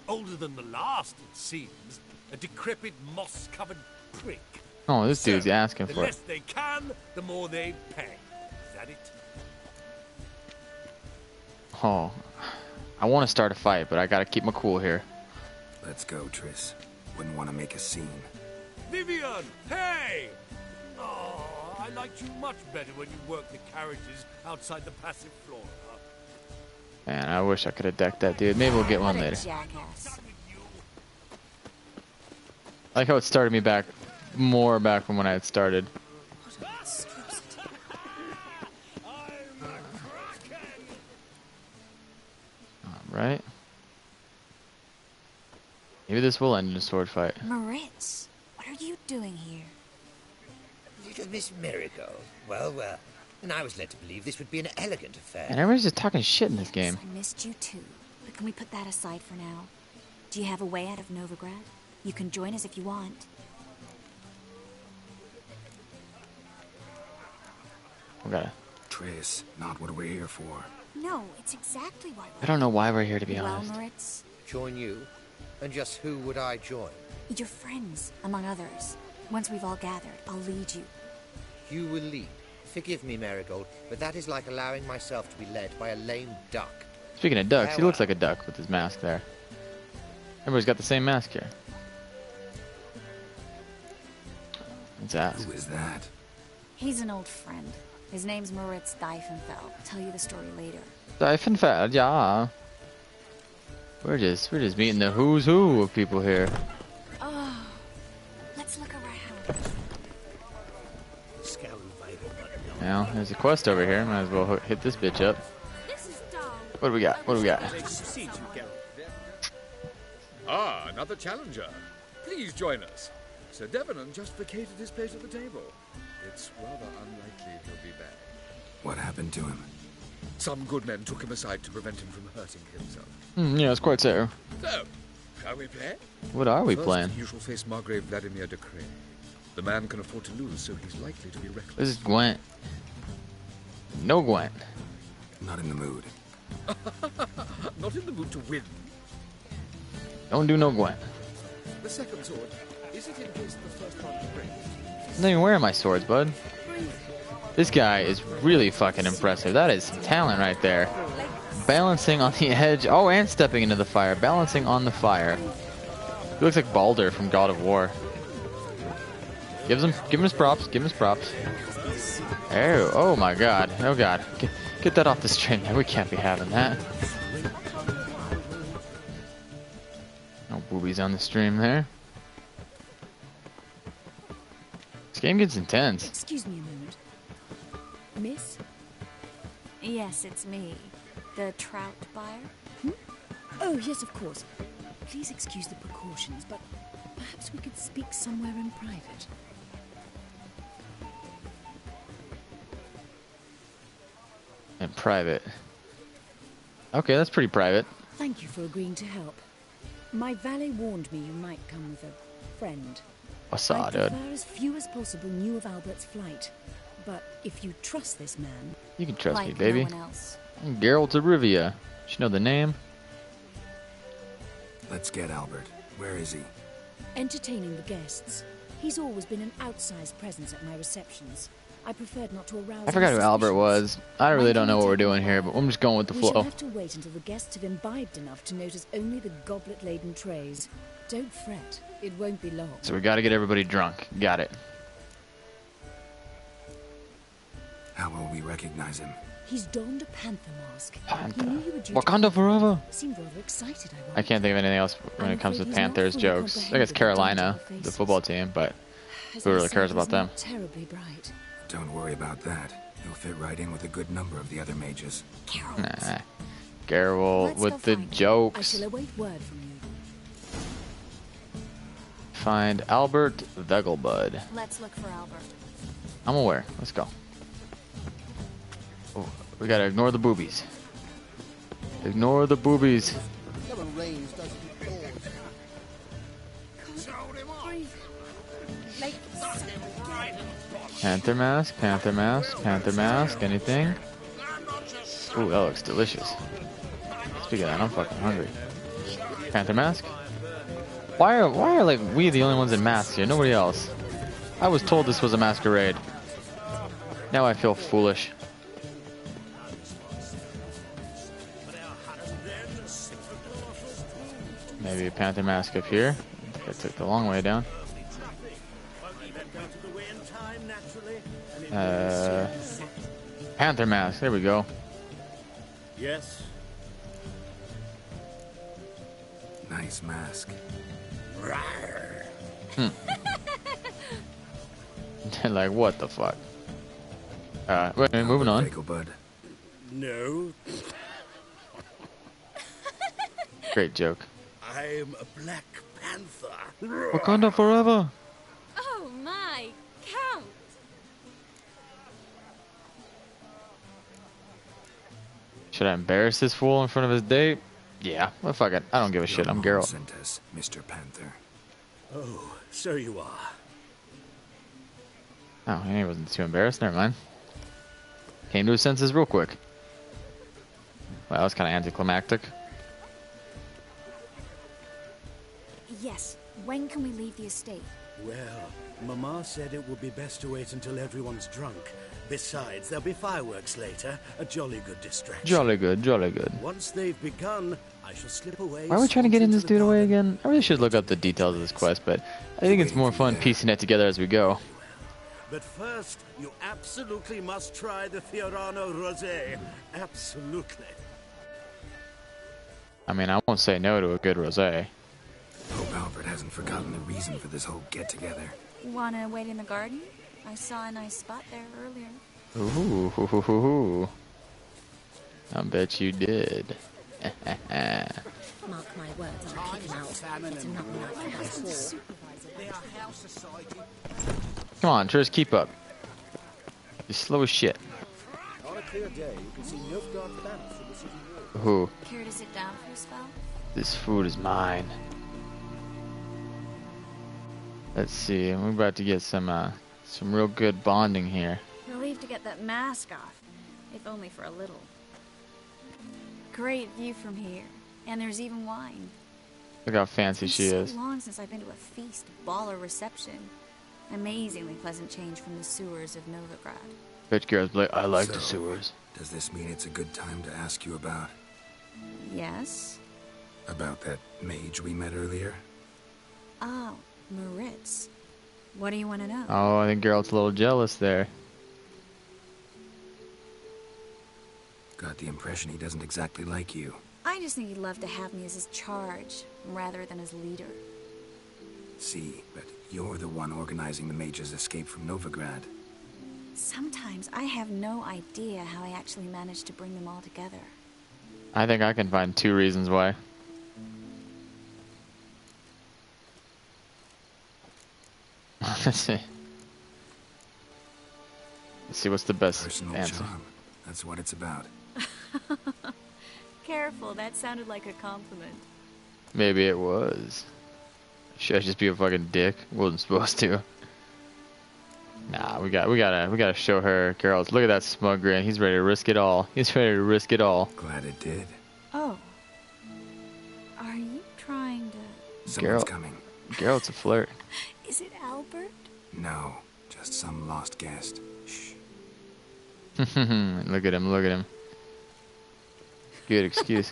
Older than the last, it seems. A decrepit, moss-covered prick. Oh, this so, dude's asking for it. The less they can, the more they pay. Is that it? Oh, I want to start a fight, but I gotta keep my cool here. Let's go, Triss. Wouldn't want to make a scene. Vivian, hey! Oh, I liked you much better when you worked the carriages outside the passive floor. Man, I wish I could have decked that dude. Maybe we'll get one later. Jackass. I like how it started me back. More back from when I had started. Alright. Maybe this will end in a sword fight. Moritz, what are you doing here? Little Miss Miracle. Well, well. And I was led to believe this would be an elegant affair. And everybody's just talking shit in this game. I missed you too. But can we put that aside for now? Do you have a way out of Novigrad? You can join us if you want. Okay. Triss, not what we're here for. No, it's exactly why we're I don't know why we're here, to be well, honest. Moritz. Join you? And just who would I join? Your friends, among others. Once we've all gathered, I'll lead you. You will lead. Forgive me, Marigold, but that is like allowing myself to be led by a lame duck. Speaking of ducks, Farewell. He looks like a duck with his mask there. Everybody's got the same mask here. Let's ask. Who is that? He's an old friend. His name's Moritz Dieffenfeld. I'll tell you the story later. Dieffenfeld, yeah. We're just, we're just meeting the who's who of people here. Oh, let's look around. Well, there's a quest over here. Might as well hit this bitch up. This is dumb. What do we got? What do we got? Ah, another challenger. Please join us. Sir Devenant just vacated his place at the table. It's rather unlikely he'll be back. What happened to him? Some good men took him aside to prevent him from hurting himself. Mm, yeah, it's quite so. So, shall we play? What are we First, playing? You shall face Margrave Vladimir de Craye. The man can afford to lose, so he's likely to be reckless. This is Gwent. No Gwent. Not in the mood. Not in the mood to win. Don't do no Gwent. The second sword. Is it in case the first one breaks? I'm not even wearing my swords, bud. This guy is really fucking impressive. That is talent right there. Balancing on the edge. Oh, and stepping into the fire. Balancing on the fire. He looks like Baldur from God of War. Give him, give him his props. Give him his props. Oh, oh my God. Oh God. Get, get that off the string. We can't be having that. No boobies on the stream there. This game gets intense. Excuse me a moment. Miss? Yes, it's me. The trout buyer? Hmm? Oh, yes, of course. Please excuse the precautions, but perhaps we could speak somewhere in private. In private. Okay, that's pretty private. Thank you for agreeing to help. My valet warned me you might come with a friend. I saw, dude. I prefer as few as possible knew of Albert's flight. But if you trust this man... You can trust like me, baby. No one else. I'm Geralt of Rivia. Should know the name. Let's get Albert. Where is he? Entertaining the guests. He's always been an outsized presence at my receptions. I preferred not to arouse... I forgot who Albert was. I really don't know what we're doing here, but I'm just going with the flow. We shall have to wait until the guests have imbibed enough to notice only the goblet-laden trays. Don't fret. It won't be long. So we gotta get everybody drunk. Got it. How will we recognize him? He's donned a panther mask. Panther. Wakanda forever. Seemed rather excited, I, I can't think of anything else when it comes to Panthers jokes. I guess Carolina, the football team, but who really cares about them? Terribly bright. Don't worry about that. He'll fit right in with a good number of the other mages. Nah. Geralt with the jokes. I shall await word from you. Find Albert Vegelbud. Let's look for Albert. I'm aware. Let's go. Oh, we gotta ignore the boobies. Ignore the boobies. Panther mask, panther mask, panther mask, anything? Ooh, that looks delicious. Speaking of that, I'm fucking hungry. Panther mask? Why are, why are like we the only ones in masks here? Nobody else. I was told this was a masquerade. Now I feel foolish. Maybe a panther mask up here. I think I took the long way down. Uh, panther mask. There we go. Yes. Nice mask. Hmm. Like what the fuck? Uh, wait, wait, moving on. No. Great joke. I'm a black panther. Wakanda forever. Oh my, Count. Should I embarrass this fool in front of his date? Yeah, well, fuck it. I don't give a shit. I'm Geralt. Sent us, Mister Panther. Oh, so you are. Oh, he wasn't too embarrassed. Never mind. Came to his senses real quick. Well, that was kind of anticlimactic. Yes. When can we leave the estate? Well, Mama said it would be best to wait until everyone's drunk. Besides, there'll be fireworks later. A jolly good distraction. Jolly good, jolly good. Once they've begun, I shall slip away. Why are we trying to get in this dude away again? I really should look up the details of this quest, but I think it's more fun piecing it together as we go. But first, you absolutely must try the Fiorano Rosé. Absolutely. I mean, I won't say no to a good rosé. Hope Albert hasn't forgotten the reason for this whole get-together. Wanna wait in the garden? I saw a nice spot there earlier. Ooh, hoo, hoo, hoo, hoo. I bet you did. Mark my words, I'll kick him out. It's another night for my school. Come on, Triss, keep up. You're slow as shit. On a clear day, you can see Nilfgaard banner from the city wall. Who? Care to sit down for a spell? This food is mine. Let's see, we're about to get some uh, some real good bonding here. Relieved to get that mask off, if only for a little. Great view from here, and there's even wine. Look how fancy she is. It's so long since I've been to a feast, ball, or reception. Amazingly pleasant change from the sewers of Novigrad. Bitch girls, I like so, the sewers. Does this mean it's a good time to ask you about? Yes. About that mage we met earlier? Oh, Moritz. What do you want to know? Oh, I think Geralt's a little jealous there. Got the impression he doesn't exactly like you. I just think he'd love to have me as his charge, rather than his leader. See, but you're the one organizing the mage's escape from Novigrad. Sometimes I have no idea how I actually managed to bring them all together. I think I can find two reasons why. Let's see. Let's see what's the best Personal answer. Charm. That's what it's about. Careful, that sounded like a compliment. Maybe it was. Should I just be a fucking dick? Wasn't supposed to. Nah, we got, we gotta, we gotta show her, girls. Look at that smug grin. He's ready to risk it all. He's ready to risk it all. Glad it did. Oh, are you trying to? Someone's coming. Geralt's a flirt. Is it Albert? No, just some lost guest. Shh. Look at him! Look at him! Good excuse.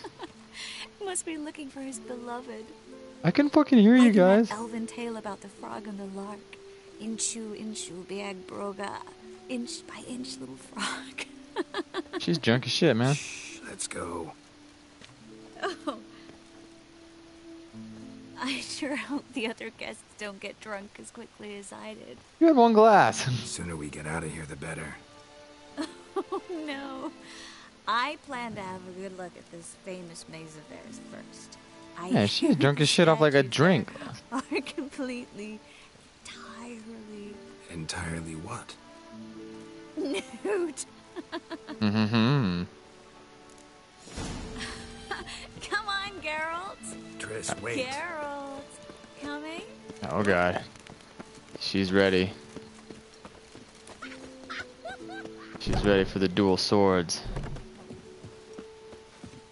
Must be looking for his beloved. I can fucking hear I you guys. Elven tale about the frog and the lark. Inchu, inchu, big broga, inch by inch, little frog. She's drunk as shit, man. Shh, let's go. Oh, I sure hope the other guests don't get drunk as quickly as I did. You have one glass. The sooner we get out of here, the better. Oh no, I plan to have a good look at this famous maze of theirs first. I yeah, she's drunk as shit off like a drink. Are completely. Entirely. Entirely what? Nude. Mm-hmm. Come on, Geralt. Triss, wait. Geralt, coming? Oh god, she's ready. She's ready for the dual swords.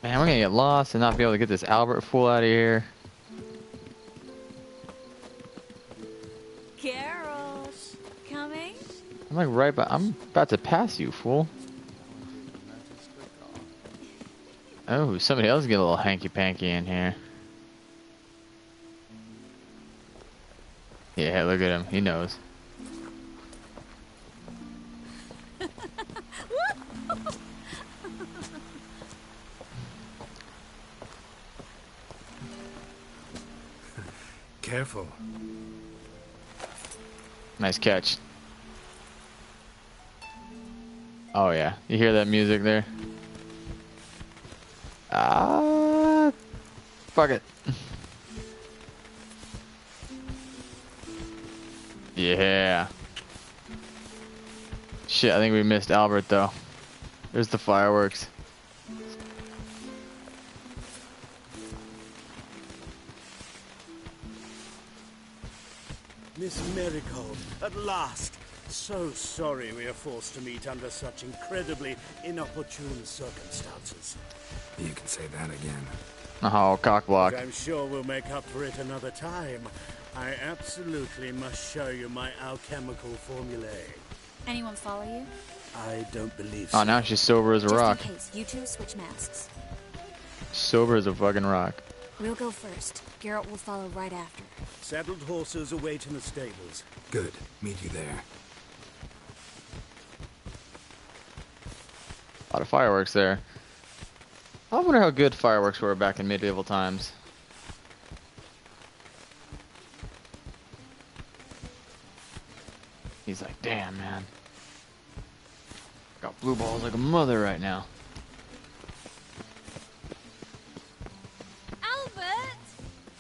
Man, we're gonna get lost and not be able to get this Albert fool out of here. I'm like right by. I'm about to pass you, fool. Oh, somebody else get a little hanky-panky in here. Yeah, look at him. He knows. Careful. Nice catch. Oh yeah, you hear that music there? Ah, fuck it. Yeah. Shit, I think we missed Albert though. There's the fireworks. Miss Miracle, at last. So sorry we are forced to meet under such incredibly inopportune circumstances. You can say that again. Oh, cockblock. I'm sure we'll make up for it another time. I absolutely must show you my alchemical formulae. Anyone follow you? I don't believe so. Oh, now she's sober as a rock. Just in case, you two switch masks. Sober as a fucking rock. We'll go first. Geralt will follow right after. Saddled horses await in the stables. Good. Meet you there. A lot of fireworks there. I wonder how good fireworks were back in medieval times. He's like, damn, man. Got blue balls like a mother right now. Albert!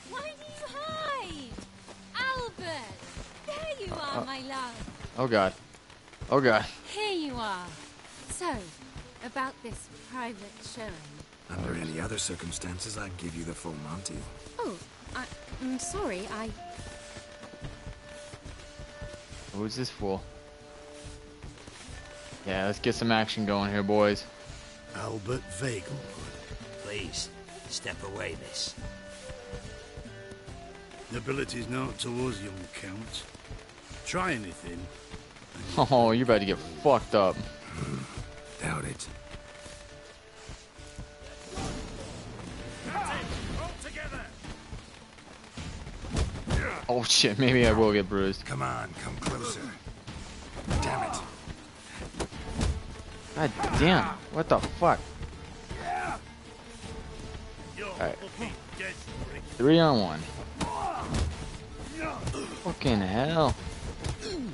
Why do you hide? Albert! There you are, oh, my love. Oh, God. Oh, God. Here you are. So... about this private showing. Under any other circumstances, I'd give you the full Monty. Oh, I, I'm sorry, I... Who's this fool? Yeah, let's get some action going here, boys. Albert Vegelbud. Please, step away, miss. Nobility's not towards young count. Try anything. Oh, you're about to get fucked up. Doubt it. Oh shit, maybe I will get bruised. Come on, come closer. Damn it. God damn, what the fuck? Alright. Three on one. Fucking hell.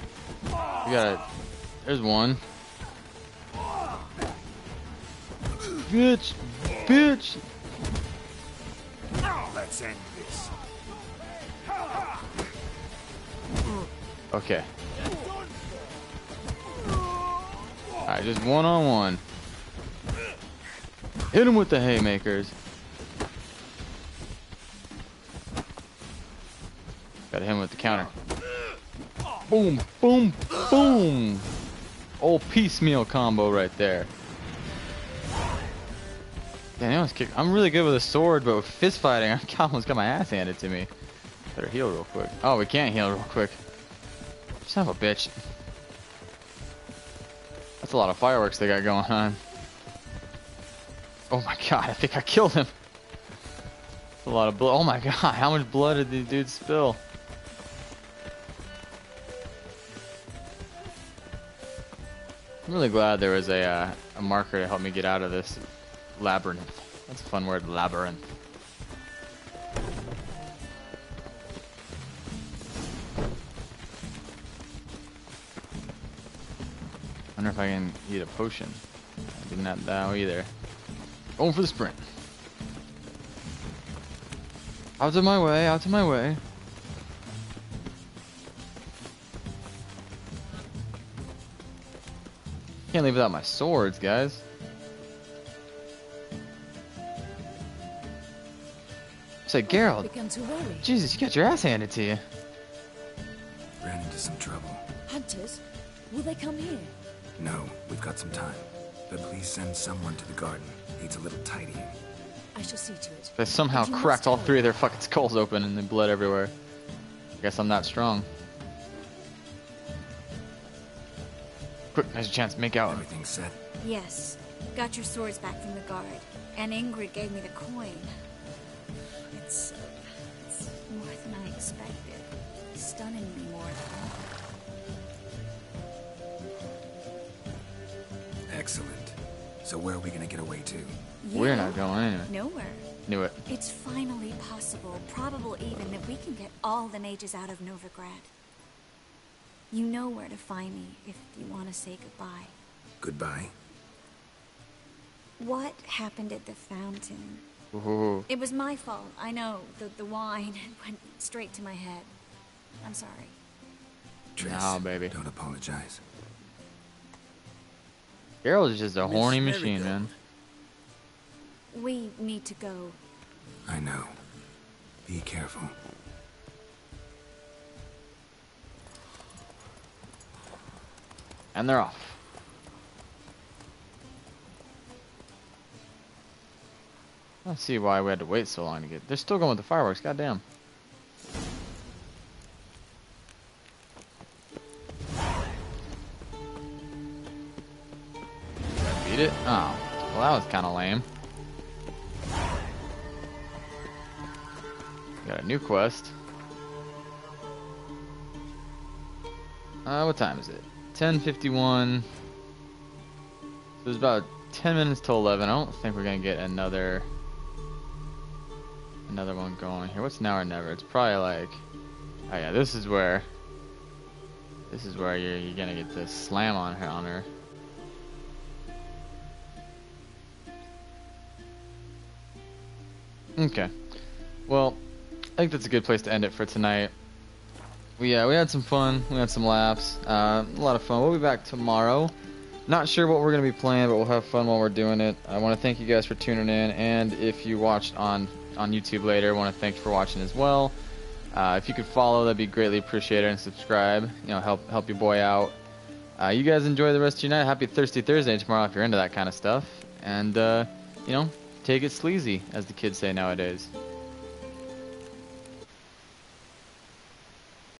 We got it. There's one. Bitch! Bitch! Let's end this. Okay. Alright, just one on one. Hit him with the haymakers. Got him with the counter. Boom, boom, boom. Old piecemeal combo right there. Damn, that was kick. I'm really good with a sword, but with fist fighting, I almost got my ass handed to me. Better heal real quick. Oh, we can't heal real quick. Son of a bitch. That's a lot of fireworks they got going on. Oh my god, I think I killed him. That's a lot of blood. Oh my god, how much blood did the dude spill? I'm really glad there was a, uh, a marker to help me get out of this labyrinth. That's a fun word, labyrinth. I wonder if I can eat a potion. I didn't have that either. Going for the sprint. Out of my way, out of my way. Can't leave without my swords, guys. So, Geralt, Jesus, you got your ass handed to you. Ran into some trouble. Hunters, will they come here? No, we've got some time. But please send someone to the garden. Needs a little tidying. I shall see to it. They somehow cracked all three of their fucking skulls open and the blood everywhere. I guess I'm not strong. Quick, nice chance, make out. Everything set? Yes. Got your swords back from the guard. And Ingrid gave me the coin. It's, uh, it's more than I expected. Stunningly more than... Excellent. So where are we going to get away to? Yeah. We're not going anywhere. Nowhere. Knew it. It's finally possible, probable even, that we can get all the mages out of Novigrad. You know where to find me if you want to say goodbye. Goodbye? What happened at the fountain? Ooh. It was my fault. I know. The, the wine went straight to my head. I'm sorry. Triss, no, baby. Don't apologize. Geralt is just a horny machine, man. We need to go. I know. Be careful. And they're off. I don't see why we had to wait so long to get... They're still going with the fireworks, goddamn. It? Oh, well, that was kind of lame. Got a new quest. Uh, what time is it? ten fifty-one. So there's about ten minutes till eleven. I don't think we're gonna get another another one going here. What's now or never? It's probably like, oh yeah, this is where this is where you're, you're gonna get this slam on her on her. Okay, well, I think that's a good place to end it for tonight. We, uh, we had some fun, we had some laughs, uh, a lot of fun. We'll be back tomorrow. Not sure what we're going to be playing, but we'll have fun while we're doing it. I want to thank you guys for tuning in, and if you watched on, on YouTube later, I want to thank you for watching as well. Uh, if you could follow, that'd be greatly appreciated, and subscribe. You know, help help your boy out. Uh, you guys enjoy the rest of your night. Happy Thirsty Thursday tomorrow if you're into that kind of stuff. And, uh, you know, take it sleazy, as the kids say nowadays.